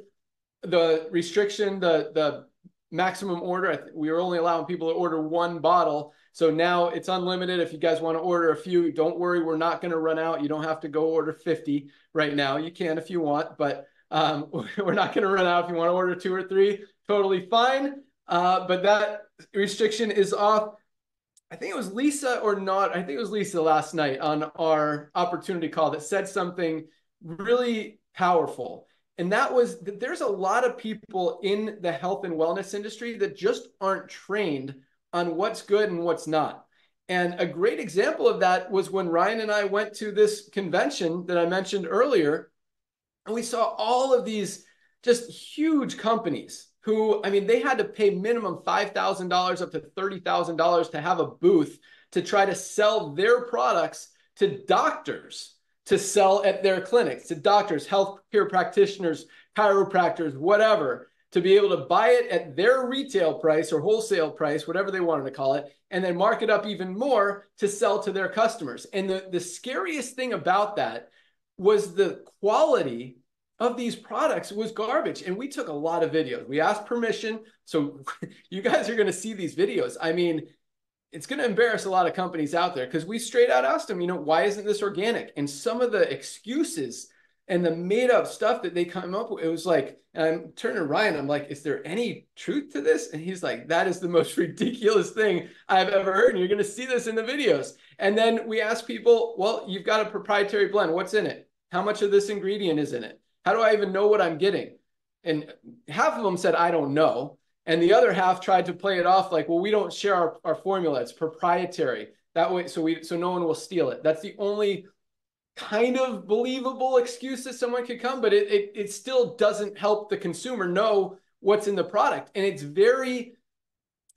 the restriction, the the maximum order. We were only allowing people to order one bottle. So now it's unlimited. If you guys want to order a few, don't worry. We're not going to run out. You don't have to go order fifty right now. You can if you want, but Um, we're not going to run out. If you want to order two or three, totally fine. Uh, but that restriction is off. I think it was Lisa or not. I think it was Lisa last night on our opportunity call that said something really powerful. And that was that there's a lot of people in the health and wellness industry that just aren't trained on what's good and what's not. And a great example of that was when Ryan and I went to this convention that I mentioned earlier, and we saw all of these just huge companies who, I mean, they had to pay minimum five thousand dollars up to thirty thousand dollars to have a booth to try to sell their products to doctors, to sell at their clinics, to doctors, healthcare practitioners, chiropractors, whatever, to be able to buy it at their retail price or wholesale price, whatever they wanted to call it, and then mark it up even more to sell to their customers. And the, the scariest thing about that was the quality of these products was garbage. And we took a lot of videos. We asked permission. So you guys are going to see these videos. I mean, it's going to embarrass a lot of companies out there because we straight out asked them, you know, why isn't this organic? And some of the excuses and the made up stuff that they come up with, it was like, and I'm turning to Ryan, I'm like, is there any truth to this? And he's like, that is the most ridiculous thing I've ever heard. And you're going to see this in the videos. And then we asked people, well, you've got a proprietary blend. What's in it? How much of this ingredient is in it? How do I even know what I'm getting? And half of them said, I don't know. And the other half tried to play it off like, well, we don't share our, our formula. It's proprietary. That way, so we so no one will steal it. That's the only kind of believable excuse that someone could come, but it, it, it still doesn't help the consumer know what's in the product. And it's very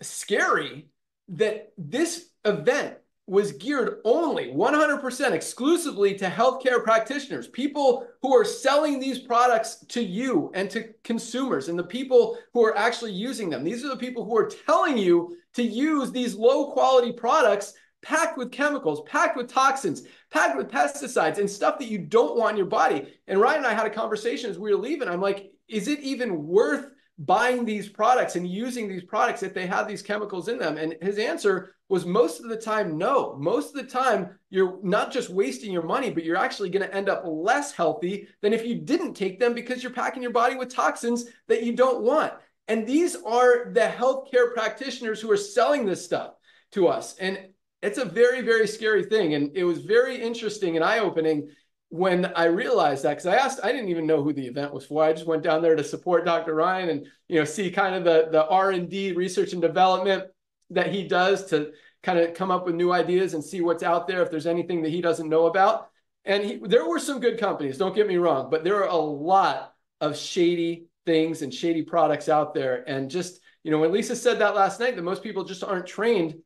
scary that this event was geared only one hundred percent exclusively to healthcare practitioners, people who are selling these products to you and to consumers and the people who are actually using them. These are the people who are telling you to use these low quality products packed with chemicals, packed with toxins, packed with pesticides and stuff that you don't want in your body. And Ryan and I had a conversation as we were leaving. I'm like, is it even worth buying these products and using these products if they have these chemicals in them? And his answer was most of the time, no. Most of the time, you're not just wasting your money, but you're actually going to end up less healthy than if you didn't take them because you're packing your body with toxins that you don't want. And these are the healthcare practitioners who are selling this stuff to us. And it's a very, very scary thing. And it was very interesting and eye-opening when I realized that, because I asked, I didn't even know who the event was for. I just went down there to support Doctor Ryan and, you know, see kind of the, the R and D, research and development that he does to kind of come up with new ideas and see what's out there, if there's anything that he doesn't know about. And he, there were some good companies, don't get me wrong, but there are a lot of shady things and shady products out there. And just, you know, when Lisa said that last night, that most people just aren't trained,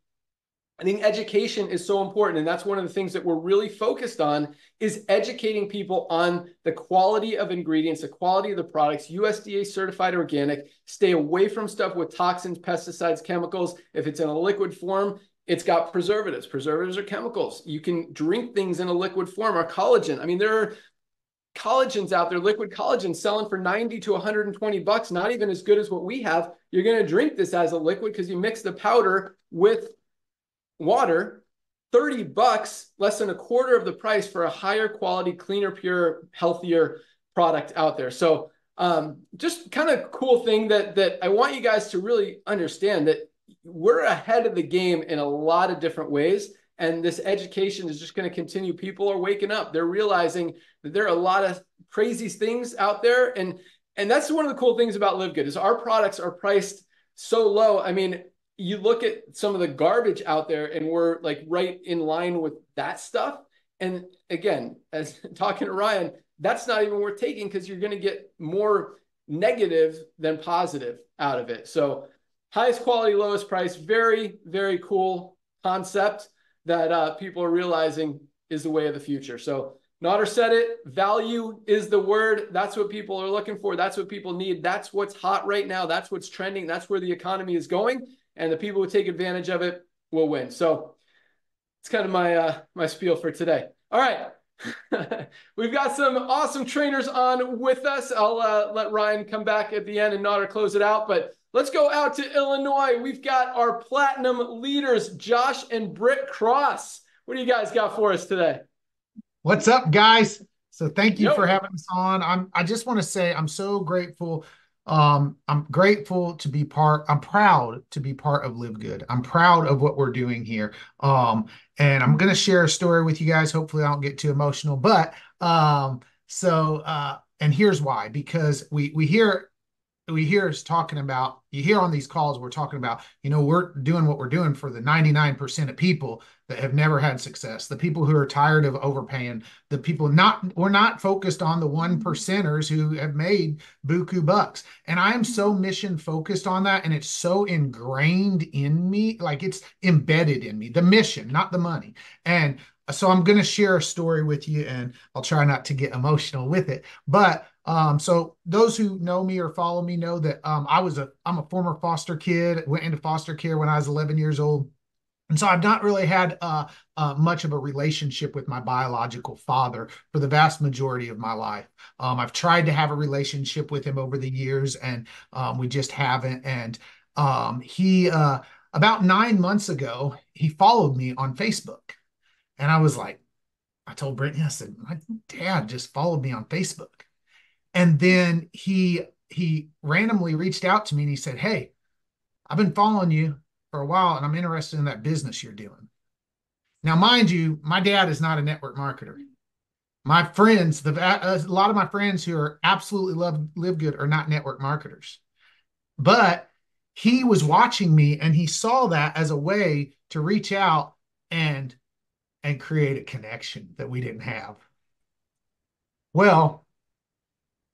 I think education is so important. And that's one of the things that we're really focused on is educating people on the quality of ingredients, the quality of the products, U S D A certified organic, stay away from stuff with toxins, pesticides, chemicals. If it's in a liquid form, it's got preservatives. Preservatives are chemicals. You can drink things in a liquid form or collagen. I mean, there are collagens out there, liquid collagen selling for ninety to one hundred twenty bucks, not even as good as what we have. You're going to drink this as a liquid because you mix the powder with water, thirty bucks, less than a quarter of the price for a higher quality, cleaner, pure, healthier product out there. So um, just kind of cool thing that, that I want you guys to really understand that we're ahead of the game in a lot of different ways. And this education is just going to continue. People are waking up. They're realizing that there are a lot of crazy things out there. And, and that's one of the cool things about LiveGood is our products are priced so low. I mean, you look at some of the garbage out there and we're like right in line with that stuff. And again, as talking to Ryan, that's not even worth taking because you're going to get more negative than positive out of it. So highest quality, lowest price, very, very cool concept that uh, people are realizing is the way of the future. So Nader said it, value is the word. That's what people are looking for. That's what people need. That's what's hot right now. That's what's trending. That's where the economy is going. And the people who take advantage of it will win. So it's kind of my uh, my spiel for today. All right. We've got some awesome trainers on with us. I'll uh, let Ryan come back at the end and Nader close it out. But let's go out to Illinois. We've got our platinum leaders, Josh and Britt Cross. What do you guys got for us today? What's up, guys? So thank you Yo. for having us on. I'm, I just want to say I'm so grateful. Um, I'm grateful to be part, I'm proud to be part of LiveGood. I'm proud of what we're doing here. Um, and I'm going to share a story with you guys. Hopefully I don't get too emotional, but, um, so, uh, and here's why, because we, we hear, we hear us talking about, you hear on these calls, we're talking about, you know, we're doing what we're doing for the ninety-nine percent of people that have never had success, the people who are tired of overpaying, the people not, we're not focused on the one percenters who have made buku bucks. And I am so mission focused on that. And it's so ingrained in me, like it's embedded in me, the mission, not the money. And so I'm going to share a story with you, and I'll try not to get emotional with it, but Um, so those who know me or follow me know that, um, I was a, I'm a former foster kid, went into foster care when I was eleven years old. And so I've not really had, uh, uh, much of a relationship with my biological father for the vast majority of my life. Um, I've tried to have a relationship with him over the years, and, um, we just haven't. And, um, he, uh, about nine months ago, he followed me on Facebook, and I was like, I told Brittany, I said, my dad just followed me on Facebook. And then he he randomly reached out to me and he said, hey, I've been following you for a while, and I'm interested in that business you're doing. Now, mind you, my dad is not a network marketer. My friends, the, a lot of my friends who are absolutely love Live Good are not network marketers. But he was watching me, and he saw that as a way to reach out and, and create a connection that we didn't have. Well,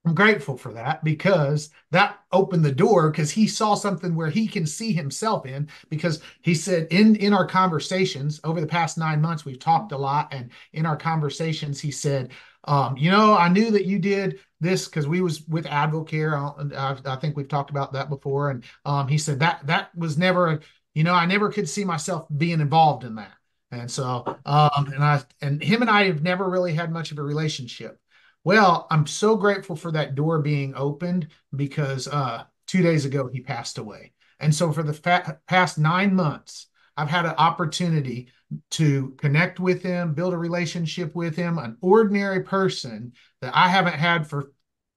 I'm grateful for that, because that opened the door, because he saw something where he can see himself in, because he said in, in our conversations over the past nine months, we've talked a lot. And in our conversations, he said, um, you know, I knew that you did this because we was with Advocare. I, I think we've talked about that before. And um, he said that that was never, you know, I never could see myself being involved in that. And so um, and I and him and I have never really had much of a relationship. Well, I'm so grateful for that door being opened, because uh, two days ago he passed away. And so for the fa- past nine months, I've had an opportunity to connect with him, build a relationship with him, an ordinary person that I haven't had for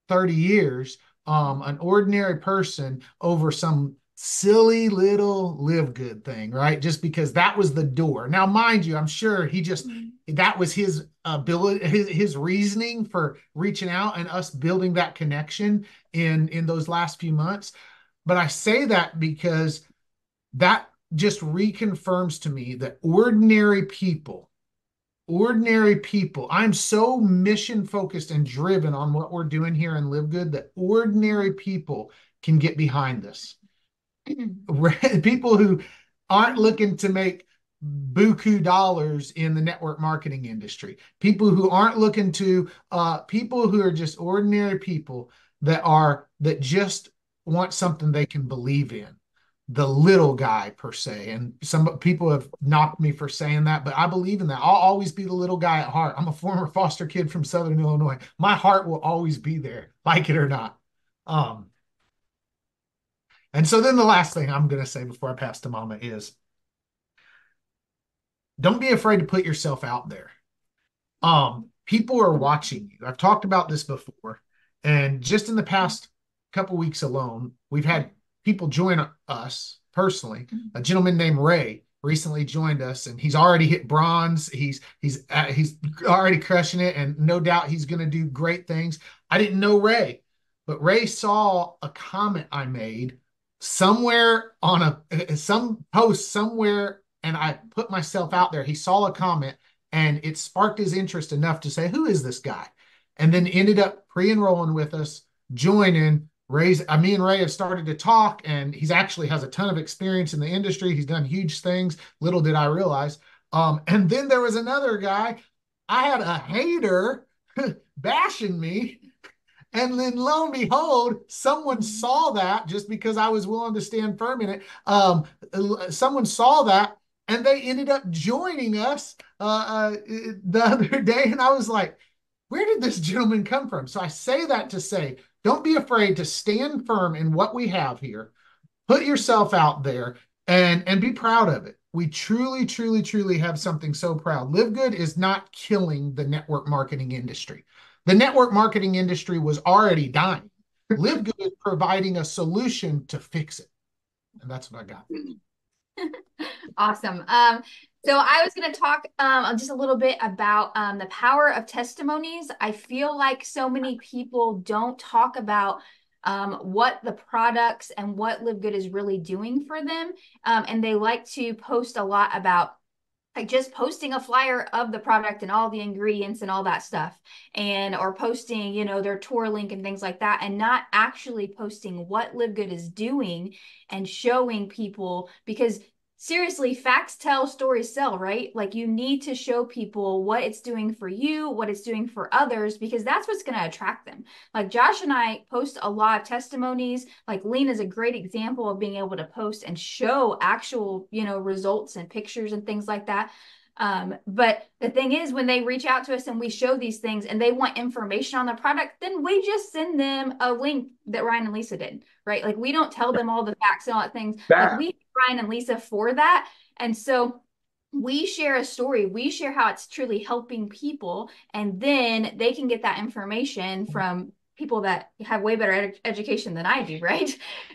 thirty years, um, an ordinary person over some silly little Live Good thing, right? Just because that was the door. Now, mind you, I'm sure he just, that was his ability, his, his reasoning for reaching out and us building that connection in, in those last few months. But I say that because that just reconfirms to me that ordinary people, ordinary people, I'm so mission focused and driven on what we're doing here in Live Good that ordinary people can get behind this. People who aren't looking to make buku dollars in the network marketing industry, people who aren't looking to, uh, people who are just ordinary people that are, that just want something they can believe in, the little guy per se. And some people have knocked me for saying that, but I believe in that. I'll always be the little guy at heart. I'm a former foster kid from Southern Illinois. My heart will always be there, like it or not. Um, And so then the last thing I'm going to say before I pass to Mama is, don't be afraid to put yourself out there. Um, people are watching you. I've talked about this before. And just in the past couple weeks alone, we've had people join us personally. A gentleman named Ray recently joined us, and he's already hit bronze. He's he's uh, he's already crushing it, and no doubt he's going to do great things. I didn't know Ray, but Ray saw a comment I made somewhere on a some post somewhere, and I put myself out there. He saw a comment, and it sparked his interest enough to say, who is this guy? And then ended up pre-enrolling with us, joining. Ray's, uh, me and Ray have started to talk, and he's actually has a ton of experience in the industry. He's done huge things. Little did I realize. Um, and then there was another guy. I had a hater bashing me. And then lo and behold, someone saw that, just because I was willing to stand firm in it. Um, someone saw that, and they ended up joining us uh, uh, the other day. And I was like, where did this gentleman come from? So I say that to say, don't be afraid to stand firm in what we have here. Put yourself out there and, and be proud of it. We truly, truly, truly have something so proud. LiveGood is not killing the network marketing industry. The network marketing industry was already dying. LiveGood is providing a solution to fix it. And that's what I got. Awesome. Um, so I was going to talk um, just a little bit about um, the power of testimonies. I feel like so many people don't talk about Um, what the products and what LiveGood is really doing for them. Um, and they like to post a lot about like just posting a flyer of the product and all the ingredients and all that stuff, and or posting, you know, their tour link and things like that, and not actually posting what LiveGood is doing and showing people, because seriously, facts tell, stories sell, right? Like you need to show people what it's doing for you, what it's doing for others, because that's what's going to attract them. Like Josh and I post a lot of testimonies. Like Lena is a great example of being able to post and show actual, you know, results and pictures and things like that. Um, but the thing is, when they reach out to us and we show these things and they want information on the product, then we just send them a link that Ryan and Lisa did, right? Like we don't tell them all the facts and all that things. Like we Ryan and Lisa for that. And so we share a story. We share how it's truly helping people. And then they can get that information from people that have way better ed- education than I do, right?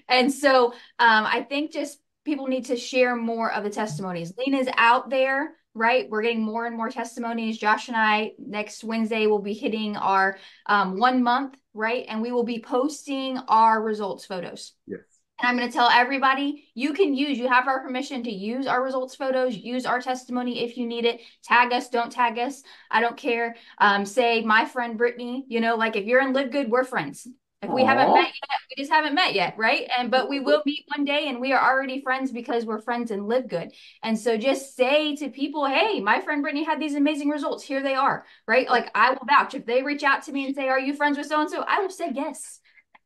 And so um, I think just people need to share more of the testimonies. Lena's out there, right? We're getting more and more testimonies. Josh and I next Wednesday will be hitting our um, one month, right? And we will be posting our results photos. Yes. And I'm going to tell everybody, you can use, you have our permission to use our results photos, use our testimony if you need it, tag us, don't tag us, I don't care. Um, say my friend Brittany, you know, like if you're in LiveGood, we're friends. If we Aww. haven't met yet, we just haven't met yet, right? And but we will meet one day, and we are already friends because we're friends in LiveGood. And so just say to people, hey, my friend Brittany had these amazing results. Here they are, right? Like I will vouch. If they reach out to me and say, are you friends with so-and-so? I will say yes,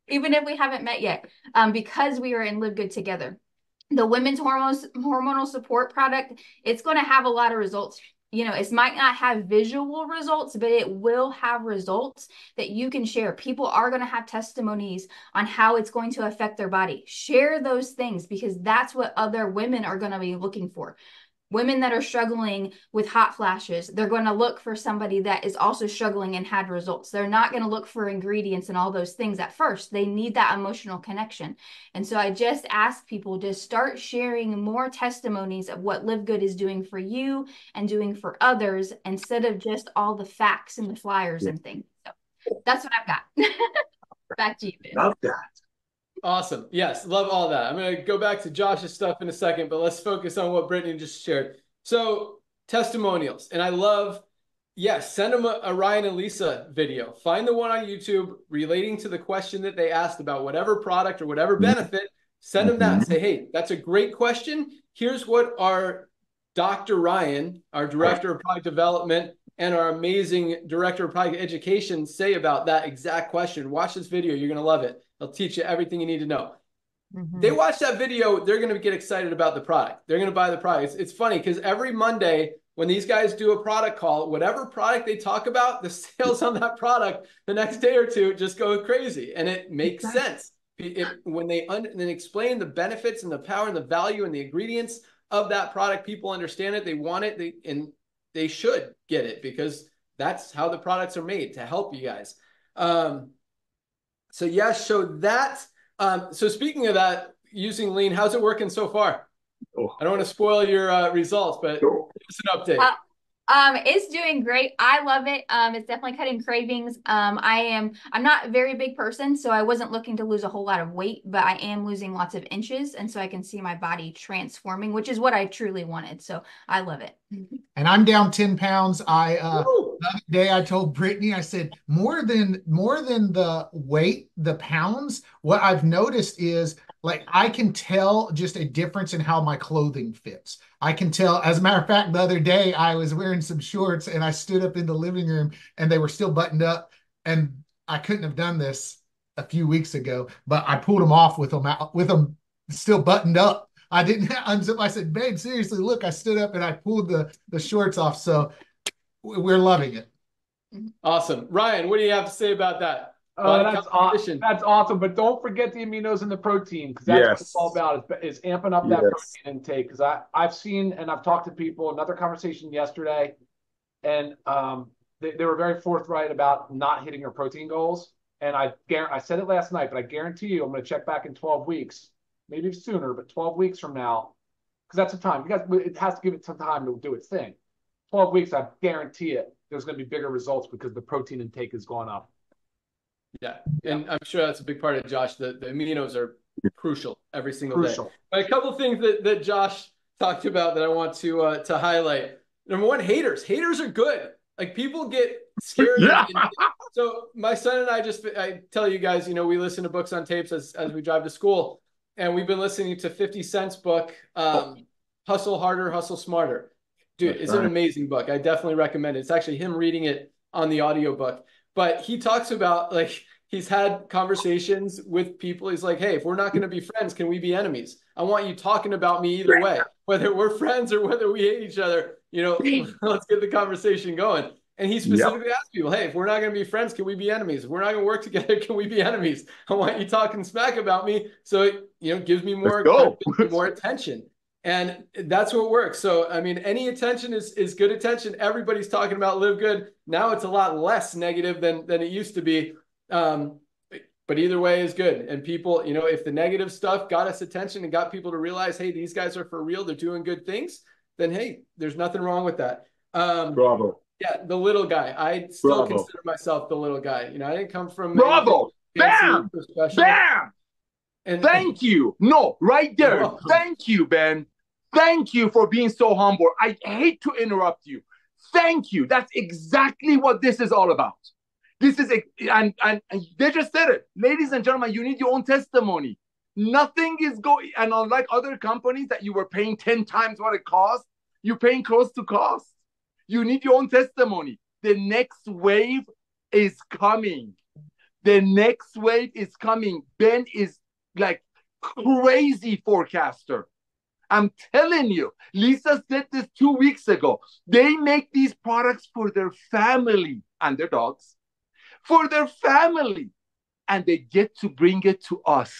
even if we haven't met yet, um, because we are in LiveGood together. The women's hormones, hormonal support product, it's going to have a lot of results. You know, it might not have visual results, but it will have results that you can share. People are going to have testimonies on how it's going to affect their body. Share those things, because that's what other women are going to be looking for. Women that are struggling with hot flashes, they're going to look for somebody that is also struggling and had results. They're not going to look for ingredients and all those things at first. They need that emotional connection. And so I just ask people to start sharing more testimonies of what LiveGood is doing for you and doing for others, instead of just all the facts and the flyers yeah. and things. So that's what I've got. Back to you, Ben. Love that. Awesome. Yes. Love all that. I'm going to go back to Josh's stuff in a second, but let's focus on what Brittany just shared. So testimonials, and I love, yes, send them a, a Ryan and Lisa video, find the one on YouTube relating to the question that they asked about whatever product or whatever benefit, send them that and say, hey, that's a great question. Here's what our Doctor Ryan, our director of product development, and our amazing director of product education say about that exact question. Watch this video. You're going to love it. They'll teach you everything you need to know. Mm-hmm. They watch that video. They're going to get excited about the product. They're going to buy the product. It's, it's funny because every Monday when these guys do a product call, whatever product they talk about, the sales on that product the next day or two just go crazy. And it makes exactly. sense. It, it, when they un- then explain the benefits and the power and the value and the ingredients of that product, people understand it. They want it. They, and they should get it, because that's how the products are made, to help you guys. Um, So yes, show that. Um, so speaking of that, using Lean, how's it working so far? Oh. I don't want to spoil your uh, results, but oh. just an update. Uh, um, it's doing great. I love it. Um, it's definitely cutting cravings. Um, I am. I'm not a very big person, so I wasn't looking to lose a whole lot of weight, but I am losing lots of inches, and so I can see my body transforming, which is what I truly wanted. So I love it. And I'm down ten pounds. I. Uh, The other day I told Brittany, I said, more than more than the weight, the pounds, what I've noticed is, like, I can tell just a difference in how my clothing fits. I can tell. As a matter of fact, the other day I was wearing some shorts and I stood up in the living room and they were still buttoned up, and I couldn't have done this a few weeks ago, but I pulled them off with them out, with them still buttoned up. I didn't unzip. I said, babe, seriously, look, I stood up and I pulled the, the shorts off. So we're loving it. Awesome. Ryan, what do you have to say about that? Oh, that's awesome. That's awesome. But don't forget the aminos and the protein, because that's yes. what it's all about, is, is amping up that yes. protein intake. Because I, I've seen, and I've talked to people, another conversation yesterday, and um, they, they were very forthright about not hitting her protein goals. And I I said it last night, but I guarantee you I'm going to check back in twelve weeks, maybe sooner, but twelve weeks from now, because that's the time. You guys, it has to give it some time to do its thing. twelve weeks, I guarantee it, there's going to be bigger results because the protein intake has gone up. Yeah, and yeah. I'm sure that's a big part of it, Josh. The, the aminos are crucial every single crucial. day. But a couple of things that, that Josh talked about that I want to uh, to highlight. Number one, haters. Haters are good. Like, people get scared. Yeah. So my son and I just, I tell you guys, you know, we listen to books on tapes as, as we drive to school. And we've been listening to fifty Cent's book, um, Hustle Harder, Hustle Smarter. Dude, That's it's right. an amazing book. I definitely recommend it. It's actually him reading it on the audiobook. But he talks about, like, he's had conversations with people. He's like, hey, if we're not going to be friends, can we be enemies? I want you talking about me either way, whether we're friends or whether we hate each other. You know, let's get the conversation going. And he specifically yep. asked people, hey, if we're not going to be friends, can we be enemies? If we're not going to work together, can we be enemies? I want you talking smack about me. So it, you know, gives me more, more attention. And that's what works. So, I mean, any attention is, is good attention. Everybody's talking about Live Good. Now it's a lot less negative than, than it used to be. Um, but either way is good. And people, you know, if the negative stuff got us attention and got people to realize, hey, these guys are for real, they're doing good things, then, hey, there's nothing wrong with that. Um, Bravo. Yeah, the little guy. I still Bravo. consider myself the little guy. You know, I didn't come from Bravo. Bam. Bam. And thank you. No, right there. Thank you, Ben. Thank you for being so humble. I hate to interrupt you. Thank you. That's exactly what this is all about. This is, a, and, and, and they just said it. Ladies and gentlemen, you need your own testimony. Nothing is going, and unlike other companies that you were paying ten times what it costs, you're paying close to cost. You need your own testimony. The next wave is coming. The next wave is coming. Ben is like crazy forecaster. I'm telling you, Lisa said this two weeks ago. They make these products for their family and their dogs, for their family. And they get to bring it to us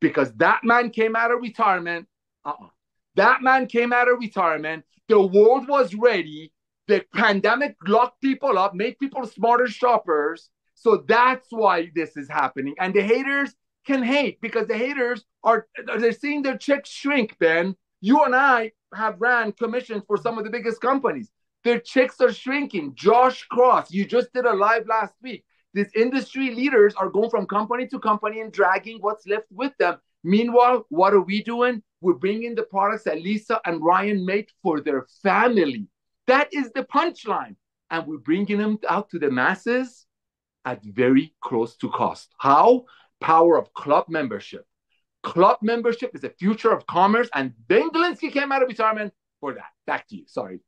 because that man came out of retirement. Uh-uh. That man came out of retirement. The world was ready. The pandemic locked people up, made people smarter shoppers. So that's why this is happening. And the haters can hate because the haters are, they're seeing their checks shrink, Ben. You and I have ran commissions for some of the biggest companies. Their checks are shrinking. Josh Cross, you just did a live last week. These industry leaders are going from company to company and dragging what's left with them. Meanwhile, what are we doing? We're bringing the products that Lisa and Ryan made for their family. That is the punchline. And we're bringing them out to the masses at very close to cost. How? Power of club membership. Club membership is the future of commerce. And Ben Glinsky came out of retirement for that. Back to you. Sorry.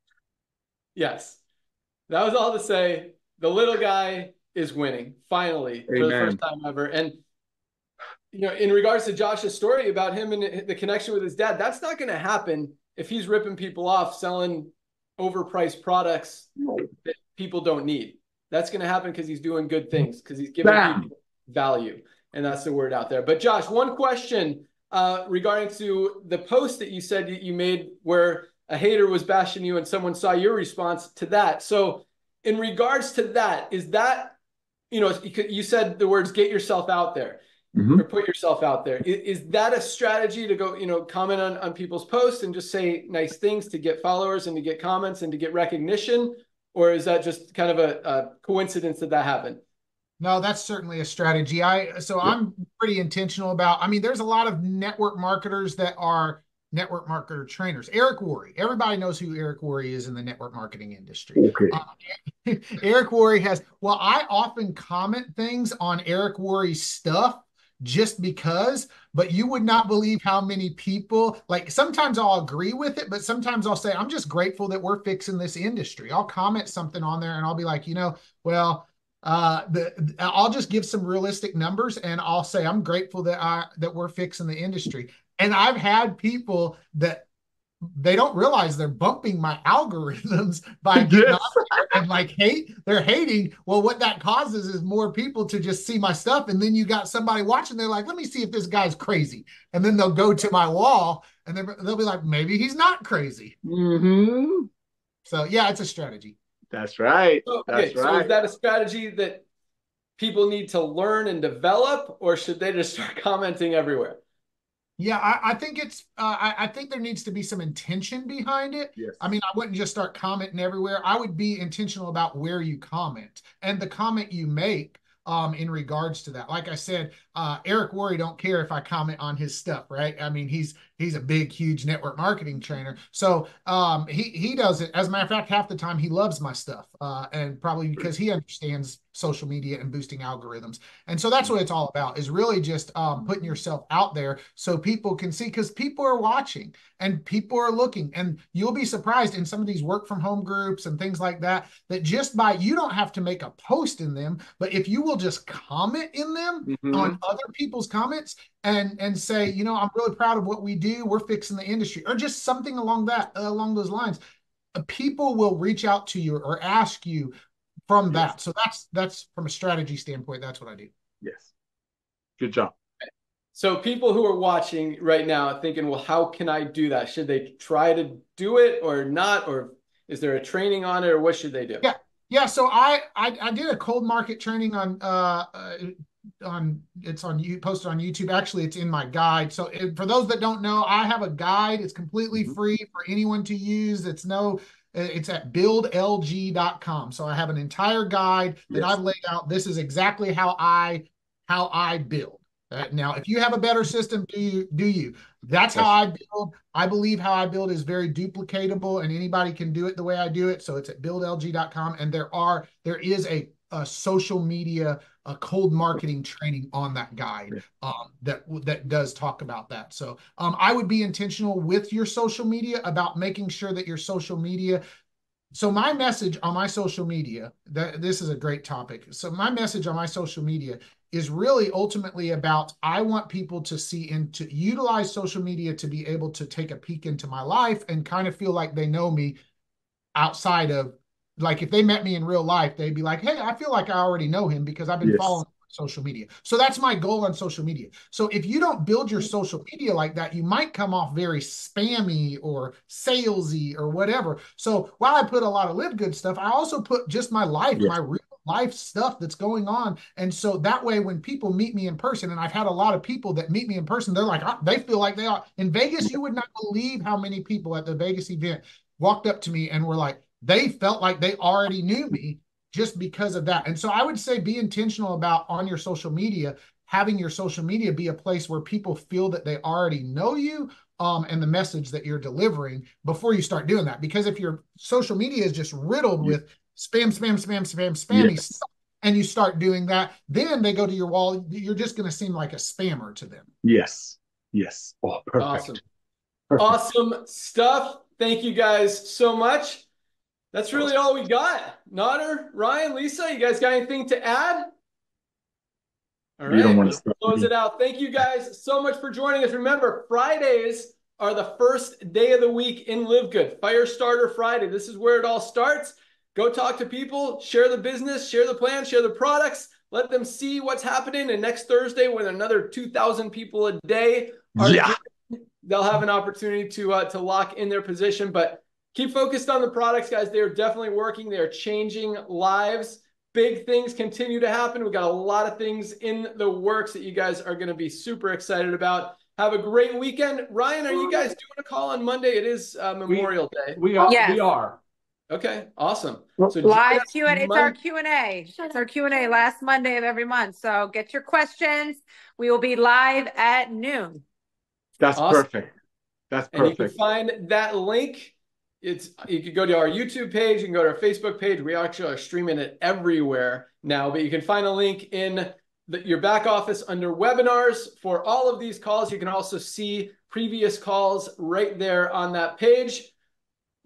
Yes. That was all to say. The little guy is winning, finally, Amen. for the first time ever. And, you know, in regards to Josh's story about him and the connection with his dad, that's not going to happen if he's ripping people off, selling overpriced products that people don't need. That's going to happen because he's doing good things, because he's giving Bam. people value, and that's the word out there. But Josh, one question uh, regarding to the post that you said you made where a hater was bashing you and someone saw your response to that. So in regards to that, is that, you know, you said the words get yourself out there mm-hmm. or put yourself out there. Is, is that a strategy to go, you know, comment on, on people's posts and just say nice things to get followers and to get comments and to get recognition? Or is that just kind of a, a coincidence that that happened? No, that's certainly a strategy. I So yeah. I'm pretty intentional about, I mean, there's a lot of network marketers that are network marketer trainers. Eric Worre. Everybody knows who Eric Worre is in the network marketing industry. Okay. Uh, Eric Worre has, well, I often comment things on Eric Worre's stuff just because, but you would not believe how many people, like sometimes I'll agree with it, but sometimes I'll say, I'm just grateful that we're fixing this industry. I'll comment something on there and I'll be like, you know, well, Uh, the, I'll just give some realistic numbers and I'll say, I'm grateful that I, that we're fixing the industry. And I've had people that they don't realize they're bumping my algorithms by getting yes. on there and like hate, they're hating. Well, what that causes is more people to just see my stuff. And then you got somebody watching, they're like, let me see if this guy's crazy. And then they'll go to my wall and they'll be like, maybe he's not crazy. Mm-hmm. So yeah, it's a strategy. That's right. So, okay, That's so right. Is that a strategy that people need to learn and develop, or should they just start commenting everywhere? Yeah, I, I think it's, uh, I, I think there needs to be some intention behind it. Yes. I mean, I wouldn't just start commenting everywhere. I would be intentional about where you comment and the comment you make um, in regards to that. Like I said, uh, Eric Worre don't care if I comment on his stuff, right? I mean, he's, he's a big, huge network marketing trainer. So um, he, he does it. As a matter of fact, half the time he loves my stuff uh, and probably because he understands social media and boosting algorithms. And so that's what it's all about, is really just um, putting yourself out there so people can see, because people are watching and people are looking, and you'll be surprised in some of these work from home groups and things like that, that just by, you don't have to make a post in them, but if you will just comment in them mm-hmm. on other people's comments, and and say, you know, I'm really proud of what we do. We're fixing the industry, or just something along that, uh, along those lines. Uh, people will reach out to you or ask you from that. So that's that's from a strategy standpoint. That's what I do. Yes. Good job. So people who are watching right now are thinking, well, how can I do that? Should they try to do it or not? Or is there a training on it, or what should they do? Yeah. Yeah. So I I, I did a cold market training on. Uh, uh, on it's on you posted on YouTube. Actually, it's in my guide. So it, for those that don't know, I have a guide. It's completely free for anyone to use. It's no, it's at build L G dot com. So I have an entire guide that yes. I've laid out. This is exactly how I, how I build. Right? Now, if you have a better system, do you, do you, that's how I build. I believe how I build is very duplicatable, and anybody can do it the way I do it. So it's at build L G dot com. And there are, there is a, a social media, a cold marketing training on that guide um, that that does talk about that. So um, I would be intentional with your social media about making sure that your social media. So my message on my social media, that this is a great topic. So my message on my social media is really ultimately about, I want people to see and to utilize social media to be able to take a peek into my life and kind of feel like they know me outside of. Like if they met me in real life, they'd be like, hey, I feel like I already know him because I've been yes. following social media. So that's my goal on social media. So if you don't build your social media like that, you might come off very spammy or salesy or whatever. So while I put a lot of live good stuff, I also put just my life, yes. my real life stuff that's going on. And so that way, when people meet me in person, and I've had a lot of people that meet me in person, they're like, oh, they feel like they are. In Vegas, you would not believe how many people at the Vegas event walked up to me and were like, they felt like they already knew me just because of that. And so I would say be intentional about on your social media, having your social media be a place where people feel that they already know you um, and the message that you're delivering before you start doing that. Because if your social media is just riddled yes. with spam, spam, spam, spam, spammy yes. stuff, and you start doing that, then they go to your wall, you're just going to seem like a spammer to them. Yes. Yes. Oh, perfect. Awesome. Perfect. Awesome stuff. Thank you guys so much. That's really all we got. Nader, Ryan, Lisa, you guys got anything to add? All right, let's close it out. Thank you guys so much for joining us. Remember, Fridays are the first day of the week in Live Good. Firestarter Friday. This is where it all starts. Go talk to people, share the business, share the plan, share the products. Let them see what's happening. And next Thursday, when another two thousand people a day are yeah. doing, they'll have an opportunity to uh, to lock in their position. But keep focused on the products, guys. They are definitely working. They are changing lives. Big things continue to happen. We've got a lot of things in the works that you guys are going to be super excited about. Have a great weekend. Ryan, are you guys doing a call on Monday? It is uh, Memorial we, Day. We are. Yes. We are. Okay, awesome. So live Q and A. It's our Q and A. It's our Q and A last Monday of every month. So get your questions. We will be live at noon. That's awesome. Perfect. That's perfect. And you can find that link. It's, you can go to our YouTube page, you can go to our Facebook page. We actually are streaming it everywhere now, but you can find a link in the, your back office under webinars for all of these calls. You can also see previous calls right there on that page.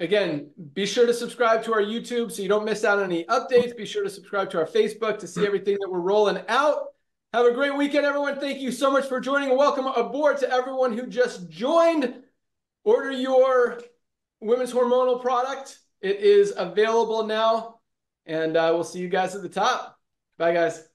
Again, be sure to subscribe to our YouTube so you don't miss out on any updates. Be sure to subscribe to our Facebook to see everything that we're rolling out. Have a great weekend, everyone. Thank you so much for joining. Welcome aboard to everyone who just joined. Order your women's hormonal product. It is available now, and uh, we'll see you guys at the top. Bye, guys.